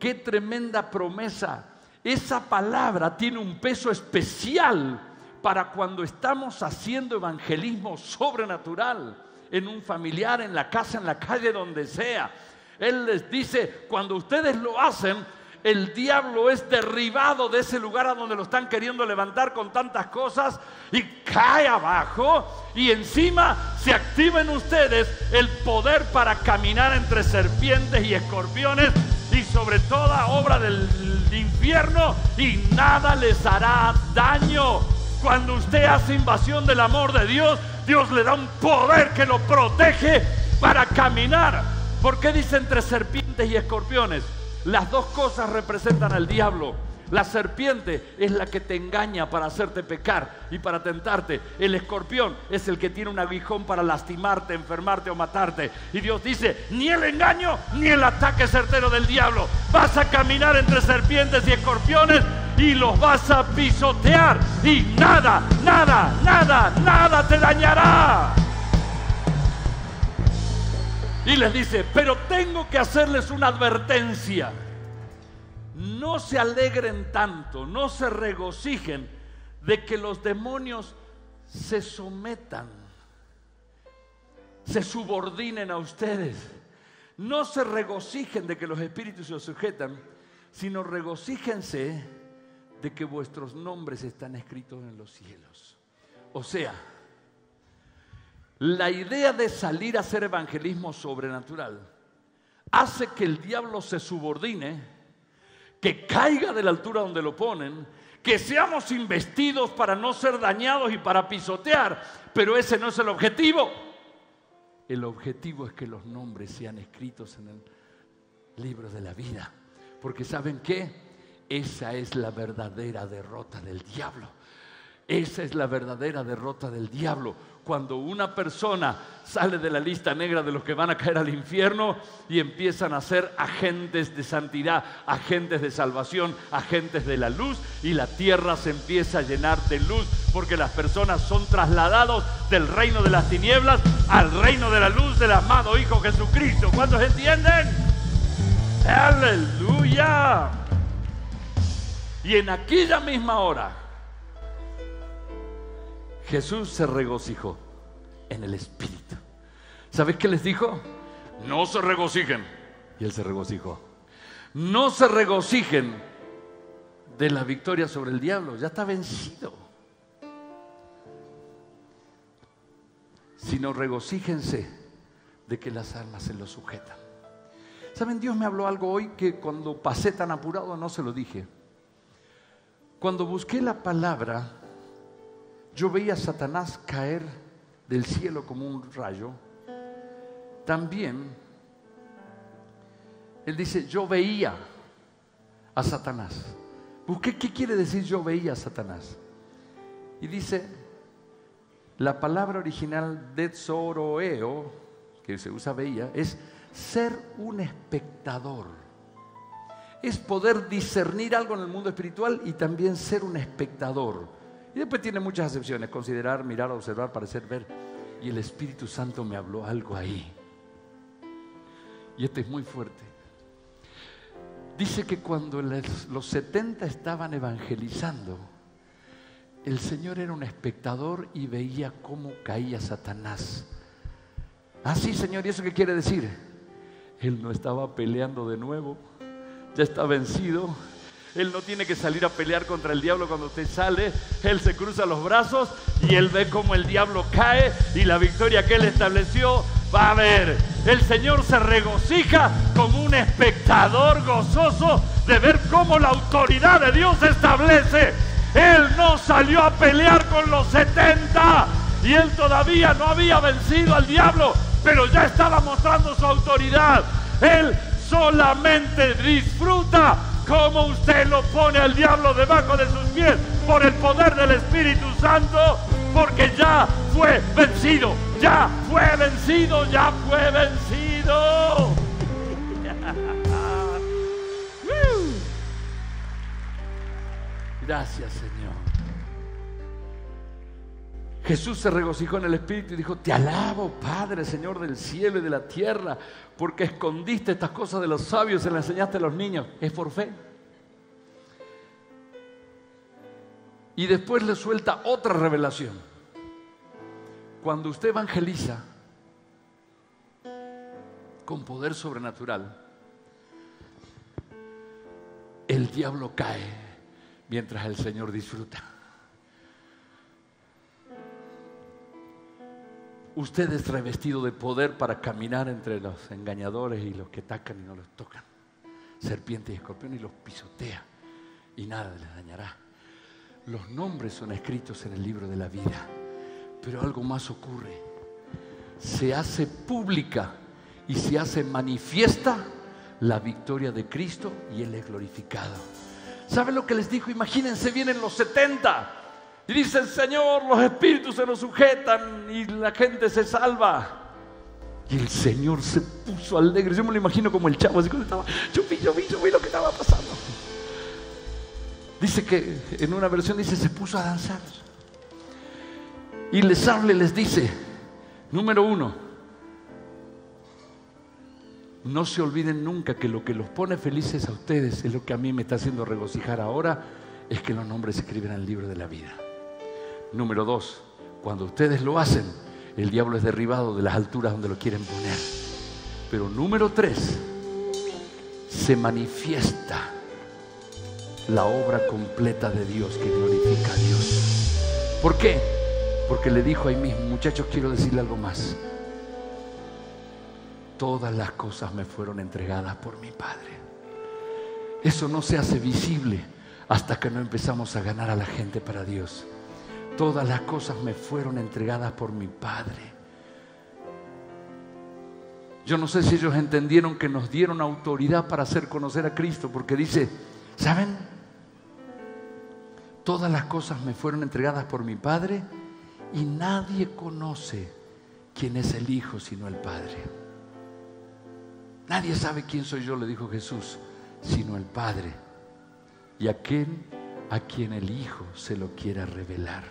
¡Qué tremenda promesa! Esa palabra tiene un peso especial para cuando estamos haciendo evangelismo sobrenatural en un familiar, en la casa, en la calle, donde sea. Él les dice, cuando ustedes lo hacen, el diablo es derribado de ese lugar a donde lo están queriendo levantar con tantas cosas y cae abajo, y encima se activa en ustedes el poder para caminar entre serpientes y escorpiones y sobre toda obra del infierno, y nada les hará daño. Cuando usted hace invasión del amor de Dios, Dios le da un poder que lo protege para caminar. ¿Por qué dice entre serpientes y escorpiones? Las dos cosas representan al diablo. La serpiente es la que te engaña para hacerte pecar y para tentarte. El escorpión es el que tiene un aguijón para lastimarte, enfermarte o matarte. Y Dios dice, ni el engaño ni el ataque certero del diablo. Vas a caminar entre serpientes y escorpiones y los vas a pisotear. Y nada, nada, nada, nada te dañará. Y les dice, pero tengo que hacerles una advertencia. No se alegren tanto, no se regocijen de que los demonios se sometan, se subordinen a ustedes. No se regocijen de que los espíritus se os sujetan, sino regocíjense de que vuestros nombres están escritos en los cielos. O sea, la idea de salir a hacer evangelismo sobrenatural hace que el diablo se subordine, que caiga de la altura donde lo ponen, que seamos investidos para no ser dañados y para pisotear, pero ese no es el objetivo. El objetivo es que los nombres sean escritos en el libro de la vida. Porque ¿saben qué? Esa es la verdadera derrota del diablo. Esa es la verdadera derrota del diablo. Cuando una persona sale de la lista negra de los que van a caer al infierno y empiezan a ser agentes de santidad, agentes de salvación, agentes de la luz, y la tierra se empieza a llenar de luz, porque las personas son trasladados del reino de las tinieblas al reino de la luz del amado Hijo Jesucristo. ¿Cuántos entienden? ¡Aleluya! Y en aquella misma hora Jesús se regocijó en el Espíritu. ¿Sabes qué les dijo? No se regocijen. Y Él se regocijó. No se regocijen de la victoria sobre el diablo. Ya está vencido. Sino regocíjense de que las almas se lo sujetan. ¿Saben? Dios me habló algo hoy que cuando pasé tan apurado no se lo dije. Cuando busqué la palabra, yo veía a Satanás caer del cielo como un rayo. También, él dice, yo veía a Satanás. Busqué, ¿qué quiere decir yo veía a Satanás? Y dice, la palabra original de zoroeo, que se usa veía, es ser un espectador. Es poder discernir algo en el mundo espiritual y también ser un espectador. Y después tiene muchas acepciones: considerar, mirar, observar, parecer, ver. Y el Espíritu Santo me habló algo ahí. Y esto es muy fuerte. Dice que cuando los setenta estaban evangelizando, el Señor era un espectador y veía cómo caía Satanás. Ah, sí, Señor, ¿y eso qué quiere decir? Él no estaba peleando de nuevo, ya está vencido. Él no tiene que salir a pelear contra el diablo. Cuando usted sale, Él se cruza los brazos y Él ve cómo el diablo cae y la victoria que Él estableció va a ver. El Señor se regocija como un espectador gozoso de ver cómo la autoridad de Dios se establece. Él no salió a pelear con los setenta y Él todavía no había vencido al diablo, pero ya estaba mostrando su autoridad. Él solamente disfruta cómo usted lo pone al diablo debajo de sus pies por el poder del Espíritu Santo, porque ya fue vencido, ya fue vencido, ya fue vencido. Gracias, Señor. Jesús se regocijó en el Espíritu y dijo: te alabo, Padre, Señor del cielo y de la tierra, porque escondiste estas cosas de los sabios y se las enseñaste a los niños. Es por fe. Y después le suelta otra revelación. Cuando usted evangeliza con poder sobrenatural, el diablo cae mientras el Señor disfruta. Usted es revestido de poder para caminar entre los engañadores y los que atacan y no los tocan, serpientes y escorpiones, y los pisotea y nada les dañará. Los nombres son escritos en el libro de la vida, pero algo más ocurre: se hace pública y se hace manifiesta la victoria de Cristo y Él es glorificado. ¿Saben lo que les dijo? Imagínense, vienen los setenta y dicen: Señor, los espíritus se nos sujetan y la gente se salva. Y el Señor se puso alegre. Yo me lo imagino como el chavo, así como estaba. Yo vi, yo vi, yo vi lo que estaba pasando. Dice que en una versión dice se puso a danzar. Y les habla y les dice, número uno, no se olviden nunca que lo que los pone felices a ustedes es lo que a mí me está haciendo regocijar ahora, es que los nombres se escriben en el libro de la vida. Número dos, Cuando ustedes lo hacen, el diablo es derribado de las alturas donde lo quieren poner. Pero número tres, se manifiesta la obra completa de Dios que glorifica a Dios. ¿Por qué? Porque le dijo ahí mismo: muchachos, quiero decirle algo más. Todas las cosas me fueron entregadas por mi Padre. Eso no se hace visible hasta que no empezamos a ganar a la gente para Dios. Todas las cosas me fueron entregadas por mi Padre. Yo no sé si ellos entendieron que nos dieron autoridad para hacer conocer a Cristo, porque dice, ¿saben? Todas las cosas me fueron entregadas por mi Padre, y nadie conoce quién es el Hijo sino el Padre. Nadie sabe quién soy yo, le dijo Jesús, sino el Padre y aquel a quien el Hijo se lo quiera revelar.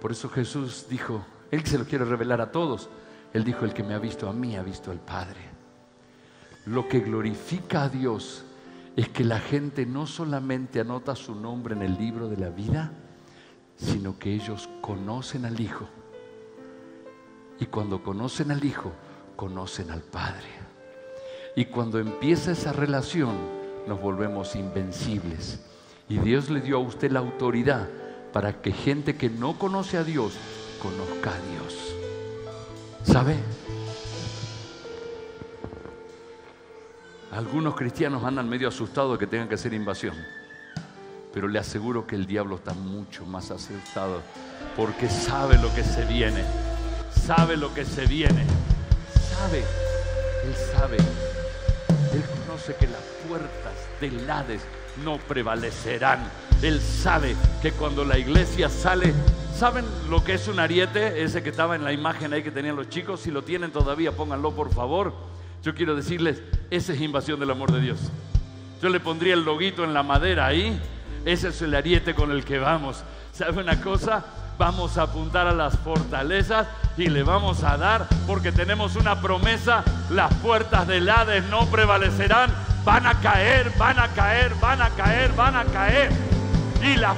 Por eso Jesús dijo, Él se lo quiere revelar a todos. Él dijo, el que me ha visto a mí ha visto al Padre. Lo que glorifica a Dios es que la gente no solamente anota su nombre en el libro de la vida, sino que ellos conocen al Hijo. Y cuando conocen al Hijo, conocen al Padre. Y cuando empieza esa relación, nos volvemos invencibles. Y Dios le dio a usted la autoridad para que gente que no conoce a Dios, conozca a Dios. ¿Sabe? Algunos cristianos andan medio asustados de que tengan que hacer invasión. Pero le aseguro que el diablo está mucho más asustado, porque sabe lo que se viene. Sabe lo que se viene. Sabe. Él sabe. Él conoce que las puertas del Hades no prevalecerán. Él sabe que cuando la iglesia sale, ¿saben lo que es un ariete? Ese que estaba en la imagen ahí que tenían los chicos. Si lo tienen todavía, pónganlo por favor. Yo quiero decirles, esa es invasión del amor de Dios. Yo le pondría el loguito en la madera ahí. Ese es el ariete con el que vamos. ¿Sabe una cosa? Vamos a apuntar a las fortalezas y le vamos a dar, porque tenemos una promesa. Las puertas del Hades no prevalecerán. Van a caer, van a caer, van a caer, van a caer. Y las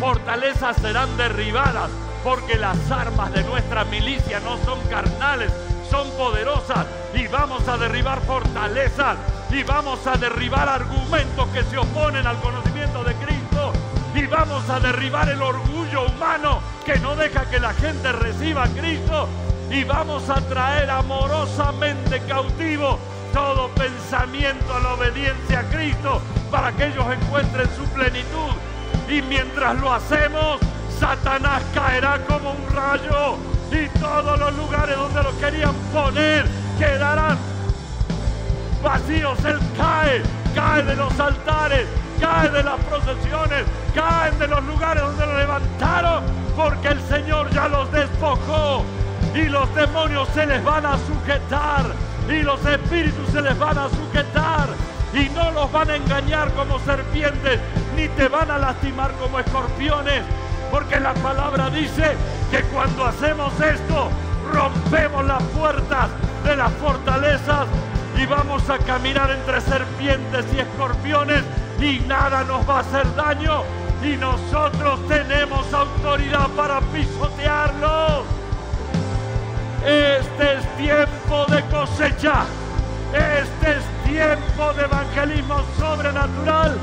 fortalezas serán derribadas, porque las armas de nuestra milicia no son carnales, son poderosas. Y vamos a derribar fortalezas y vamos a derribar argumentos que se oponen al conocimiento de Cristo. Y vamos a derribar el orgullo humano que no deja que la gente reciba a Cristo. Y vamos a traer amorosamente cautivo todo pensamiento a la obediencia a Cristo, para que ellos encuentren su plenitud. Y mientras lo hacemos, Satanás caerá como un rayo, y todos los lugares donde lo querían poner quedarán vacíos. Él cae, cae de los altares, cae de las procesiones, caen de los lugares donde lo levantaron, porque el Señor ya los despojó, y los demonios se les van a sujetar, y los espíritus se les van a sujetar, y no los van a engañar como serpientes, ni te van a lastimar como escorpiones, porque la palabra dice que cuando hacemos esto, rompemos las puertas de las fortalezas, y vamos a caminar entre serpientes y escorpiones, y nada nos va a hacer daño, y nosotros tenemos autoridad para pisotearlos. Este es tiempo de cosecha. Este es tiempo de evangelismo sobrenatural.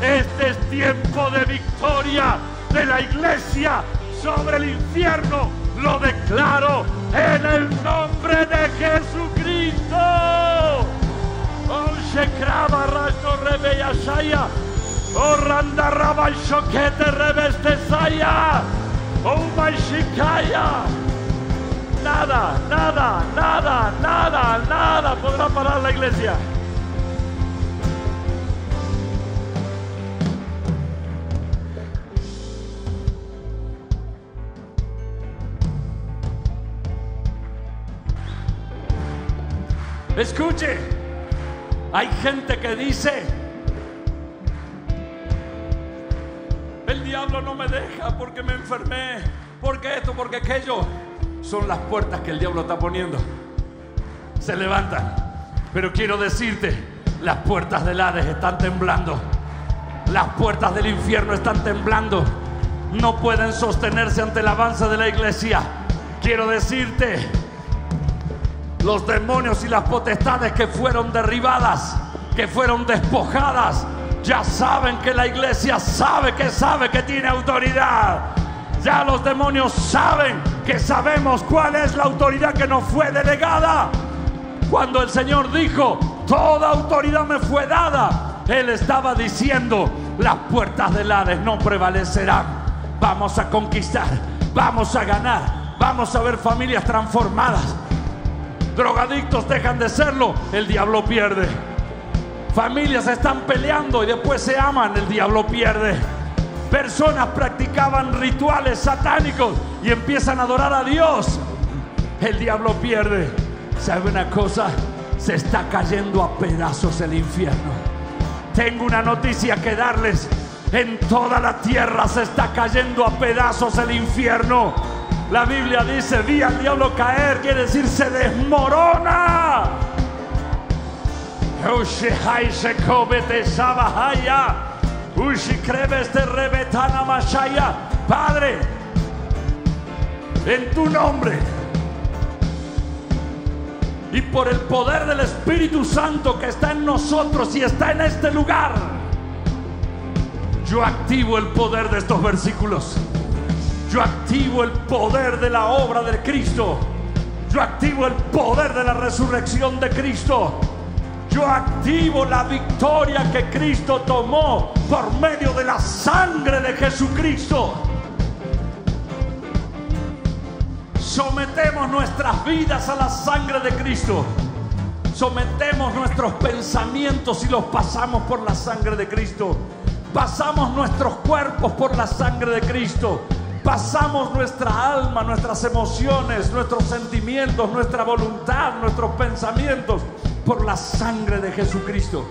Este es tiempo de victoria de la iglesia sobre el infierno. Lo declaro en el nombre de Jesucristo. Oh, Shekraba Rasto Rebeyasaya. Oh, Randaraba Shokete Rebestesaya. Oh, Maishikaya. Nada, nada, nada, nada, nada podrá parar la iglesia. Escuche, hay gente que dice, el diablo no me deja porque me enfermé, porque esto, porque aquello. Son las puertas que el diablo está poniendo. Se levantan. Pero quiero decirte, las puertas del Hades están temblando. Las puertas del infierno están temblando. no pueden sostenerse ante el avance de la iglesia. Quiero decirte, los demonios y las potestades que fueron derribadas, que fueron despojadas, ya saben que la iglesia sabe que sabe que tiene autoridad. Ya los demonios saben que sabemos cuál es la autoridad que nos fue delegada. Cuando el Señor dijo, toda autoridad me fue dada, Él estaba diciendo, las puertas del Hades no prevalecerán. Vamos a conquistar, vamos a ganar, vamos a ver familias transformadas. Drogadictos dejan de serlo, el diablo pierde. Familias están peleando y después se aman, el diablo pierde. Personas practicaban rituales satánicos y empiezan a adorar a Dios, el diablo pierde. ¿Sabe una cosa? Se está cayendo a pedazos el infierno. Tengo una noticia que darles. En toda la tierra se está cayendo a pedazos el infierno. La Biblia dice, vi al diablo caer, quiere decir se desmorona. Padre, en tu nombre y por el poder del Espíritu Santo que está en nosotros y está en este lugar, yo activo el poder de estos versículos. Yo activo el poder de la obra de Cristo. Yo activo el poder de la resurrección de Cristo. Yo activo la victoria que Cristo tomó por medio de la sangre de Jesucristo. Sometemos nuestras vidas a la sangre de Cristo. Sometemos nuestros pensamientos y los pasamos por la sangre de Cristo. Pasamos nuestros cuerpos por la sangre de Cristo. Pasamos nuestra alma, nuestras emociones, nuestros sentimientos, nuestra voluntad, nuestros pensamientos por la sangre de Jesucristo.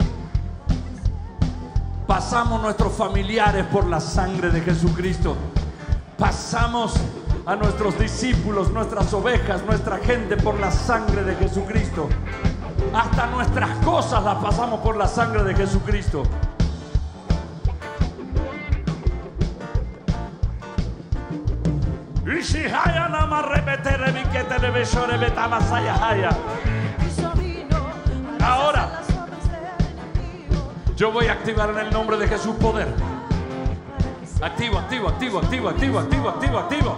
Pasamos nuestros familiares por la sangre de Jesucristo. Pasamos a nuestros discípulos, nuestras ovejas, nuestra gente por la sangre de Jesucristo. Hasta nuestras cosas las pasamos por la sangre de Jesucristo. Ahora, yo voy a activar en el nombre de Jesús poder. Activo, activo, activo, activo, activo, activo, activo, activo.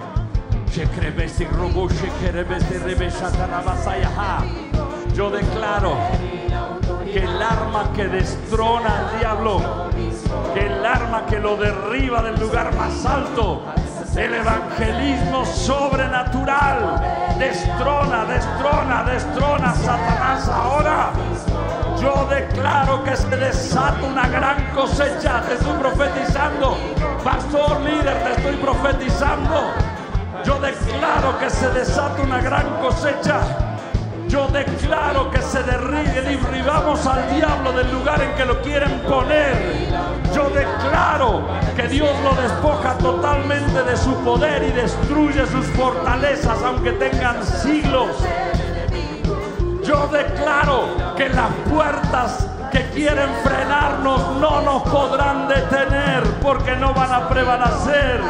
Yo declaro que el arma que destrona al diablo, que el arma que lo derriba del lugar más alto, el evangelismo sobrenatural, destrona, destrona, destrona a Satanás ahora. Yo declaro que se desata una gran cosecha. Te estoy profetizando, pastor, líder, te estoy profetizando. Yo declaro que se desata una gran cosecha. Yo declaro que se derribe y derribamos al diablo del lugar en que lo quieren poner. Yo declaro que Dios lo despoja totalmente de su poder y destruye sus fortalezas, aunque tengan siglos. Yo declaro que las puertas que quieren frenarnos no nos podrán detener porque no van a prevalecer.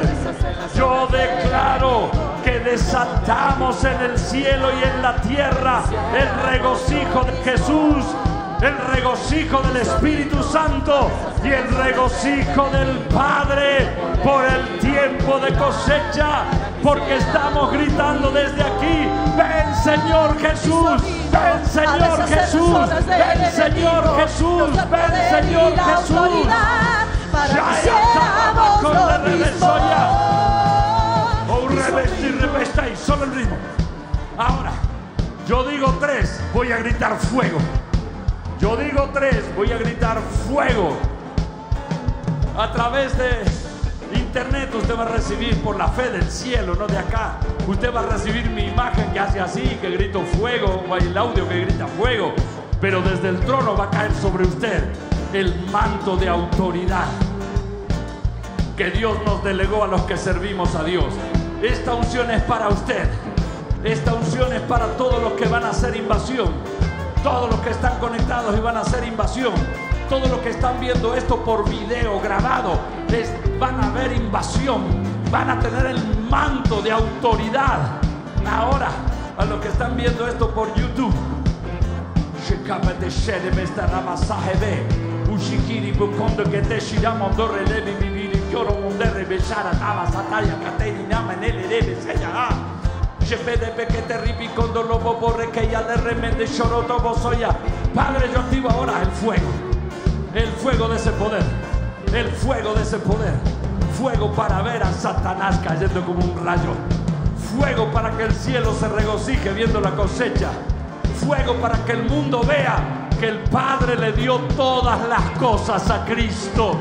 Yo declaro que desatamos en el cielo y en la tierra el regocijo de Jesús, el regocijo del Espíritu Santo y el regocijo del Padre por el tiempo de cosecha, porque estamos gritando desde aquí, ven Señor Jesús, ven Señor Jesús, ven Señor Jesús, ven Señor Jesús, ya estamos con la rebesoya, o reveste y revesta y solo el ritmo. Ahora, yo digo tres, voy a gritar fuego. Yo digo tres, voy a gritar fuego. A través de internet usted va a recibir por la fe del cielo, no de acá. Usted va a recibir mi imagen que hace así, que grito fuego, o el audio que grita fuego. Pero desde el trono va a caer sobre usted el manto de autoridad que Dios nos delegó a los que servimos a Dios. Esta unción es para usted. Esta unción es para todos los que van a hacer invasión. Todos los que están conectados y van a hacer invasión. Todos los que están viendo esto por video grabado, es, van a ver invasión. van a tener el manto de autoridad. Ahora, a los que están viendo esto por YouTube, Padre, yo activo ahora el fuego, el fuego de ese poder, el fuego de ese poder, fuego para ver a Satanás cayendo como un rayo, fuego para que el cielo se regocije viendo la cosecha, fuego para que el mundo vea que el Padre le dio todas las cosas a Cristo.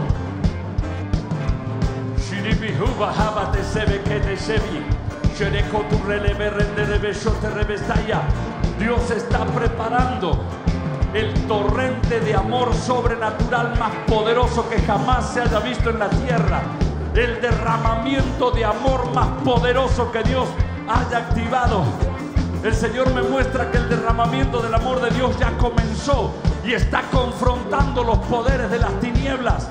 Dios está preparando el torrente de amor sobrenatural más poderoso que jamás se haya visto en la tierra. El derramamiento de amor más poderoso que Dios haya activado. El Señor me muestra que el derramamiento del amor de Dios ya comenzó y está confrontando los poderes de las tinieblas.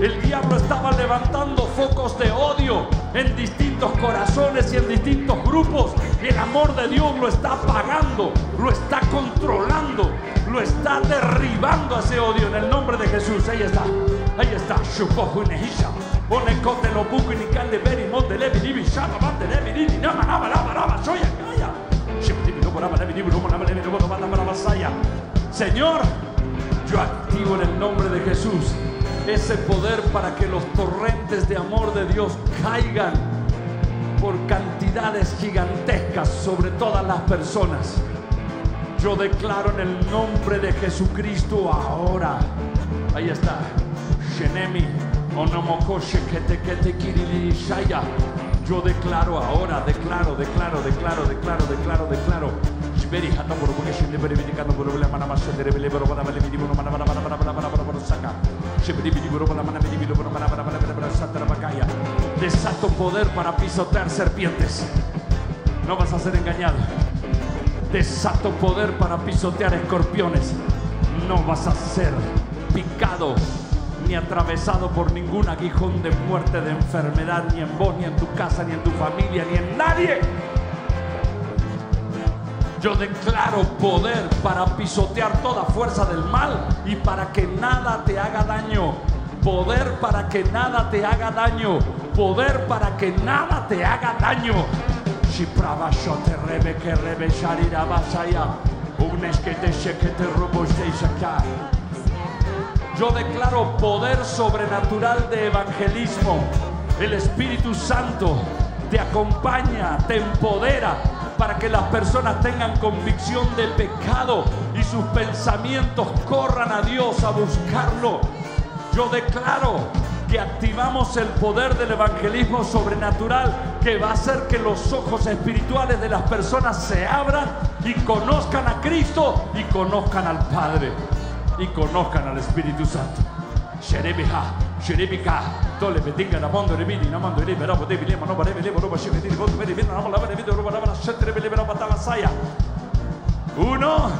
El diablo estaba levantando focos de odio en distintos corazones y en distintos grupos. Y el amor de Dios lo está apagando, lo está controlando, lo está derribando a ese odio en el nombre de Jesús. Ahí está, ahí está. Señor, yo activo en el nombre de Jesús ese poder para que los torrentes de amor de Dios caigan por cantidades gigantescas sobre todas las personas. Yo declaro en el nombre de Jesucristo ahora. Ahí está. Yo declaro ahora, declaro, declaro, declaro, declaro, declaro, declaro. Desato poder para pisotear serpientes. No vas a ser engañado. Desato poder para pisotear escorpiones. No vas a ser picado ni atravesado por ningún aguijón de muerte, de enfermedad, ni en vos, ni en tu casa, ni en tu familia, ni en nadie. Yo declaro poder para pisotear toda fuerza del mal y para que nada te haga daño. Poder para que nada te haga daño. Poder para que nada te haga daño. Yo declaro poder sobrenatural de evangelismo. El Espíritu Santo te acompaña, te empodera, para que las personas tengan convicción de pecado y sus pensamientos corran a Dios a buscarlo. Yo declaro que activamos el poder del evangelismo sobrenatural que va a hacer que los ojos espirituales de las personas se abran y conozcan a Cristo y conozcan al Padre y conozcan al Espíritu Santo. Uno,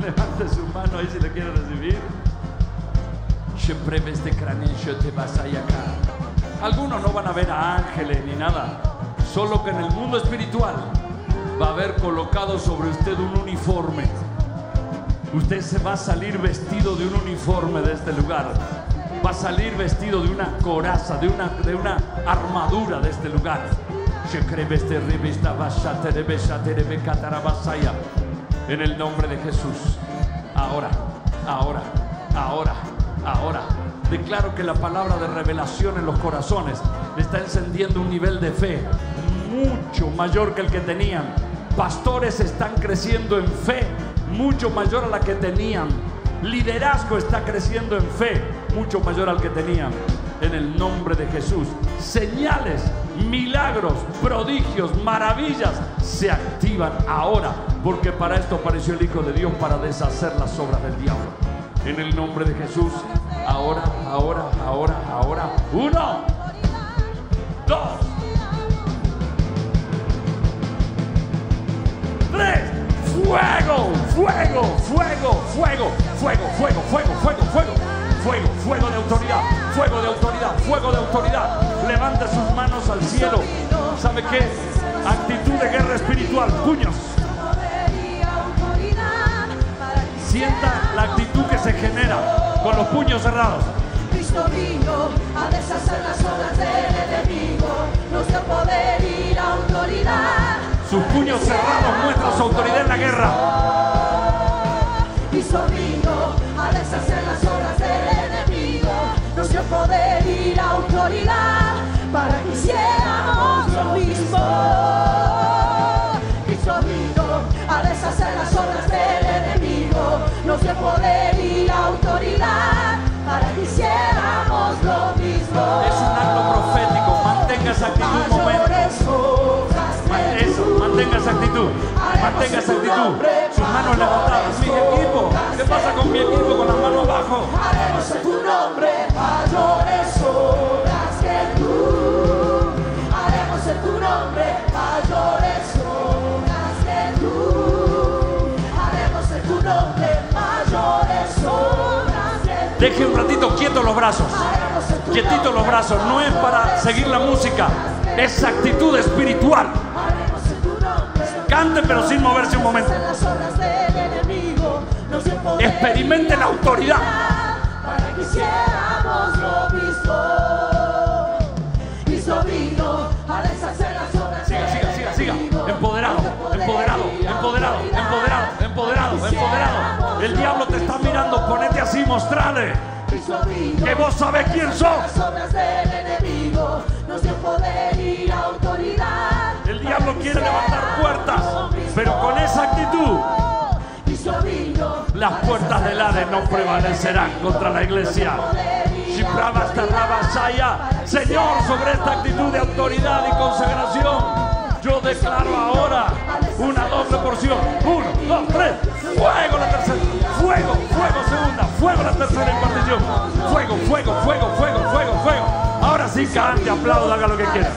levante su mano ahí si le quiere recibir. Algunos no van a ver a ángeles ni nada, solo que en el mundo espiritual va a haber colocado sobre usted un uniforme. Usted se va a salir vestido de un uniforme de este lugar. Va a salir vestido de una coraza, de una, de una armadura de este lugar. En el nombre de Jesús. Ahora, ahora, ahora, ahora. Declaro que la palabra de revelación en los corazones está encendiendo un nivel de fe mucho mayor que el que tenían. Pastores están creciendo en fe mucho mayor a la que tenían. Liderazgo está creciendo en fe mucho mayor al que tenían. En el nombre de Jesús, señales, milagros, prodigios, maravillas se activan ahora, porque para esto apareció el Hijo de Dios, para deshacer las obras del diablo. En el nombre de Jesús, ahora, ahora, ahora, ahora. Uno, dos, tres. Fuego, fuego, fuego, fuego, fuego, fuego, fuego, fuego, fuego, fuego, fuego de autoridad, fuego de autoridad, fuego de autoridad. autoridad. Levante sus manos al cielo. ¿Sabe qué? Actitud de guerra espiritual. Puños. Sienta la actitud que se genera con los puños cerrados. Cristo vino a deshacer las obras del enemigo. Nuestro poder y la autoridad. Sus puños cerrados muestran su autoridad en la guerra. Cristo vino a deshacer las obras del enemigo. Nuestro poder y la autoridad. Para que hiciéramos lo mismo. Cristo vino a deshacer las obras del enemigo. Nuestro poder y la autoridad. Para que hiciéramos lo mismo. Es un acto profético. Mantenga esa actitud un momento. Eso, mantenga esa actitud. Mantenga esa actitud. Sus manos levantadas. Mi equipo. ¿Qué pasa con mi equipo con las manos abajo? Haremos en tu nombre mayores obras que tú. Haremos en tu nombre mayores obras que tú. Haremos en tu nombre mayores obras que tú. Deje un ratito quietos los brazos. Quietitos los brazos. No es para seguir la música. Es actitud espiritual. Cante pero sin moverse un momento. Experimente la autoridad. Para que hiciéramos lo mismo. Cristo vino a deshacer las obras del enemigo. Siga, siga, siga, siga. Empoderado, empoderado, empoderado, empoderado, empoderado, empoderado. El diablo te está mirando. Ponete así, mostrale que vos sabés quién sos. Las obras del enemigo. Nos dio poder y autoridad. El diablo quiere levantar puertas, pero con esa actitud las puertas del Hades no prevalecerán contra la iglesia. Señor, sobre esta actitud de autoridad y consagración, yo declaro ahora una doble porción. Uno, dos, tres. Fuego la tercera. Fuego, fuego segunda. Fuego la tercera impartición. Fuego, fuego, fuego, fuego, fuego, fuego. Ahora sí, cante, aplauda, haga lo que quiera.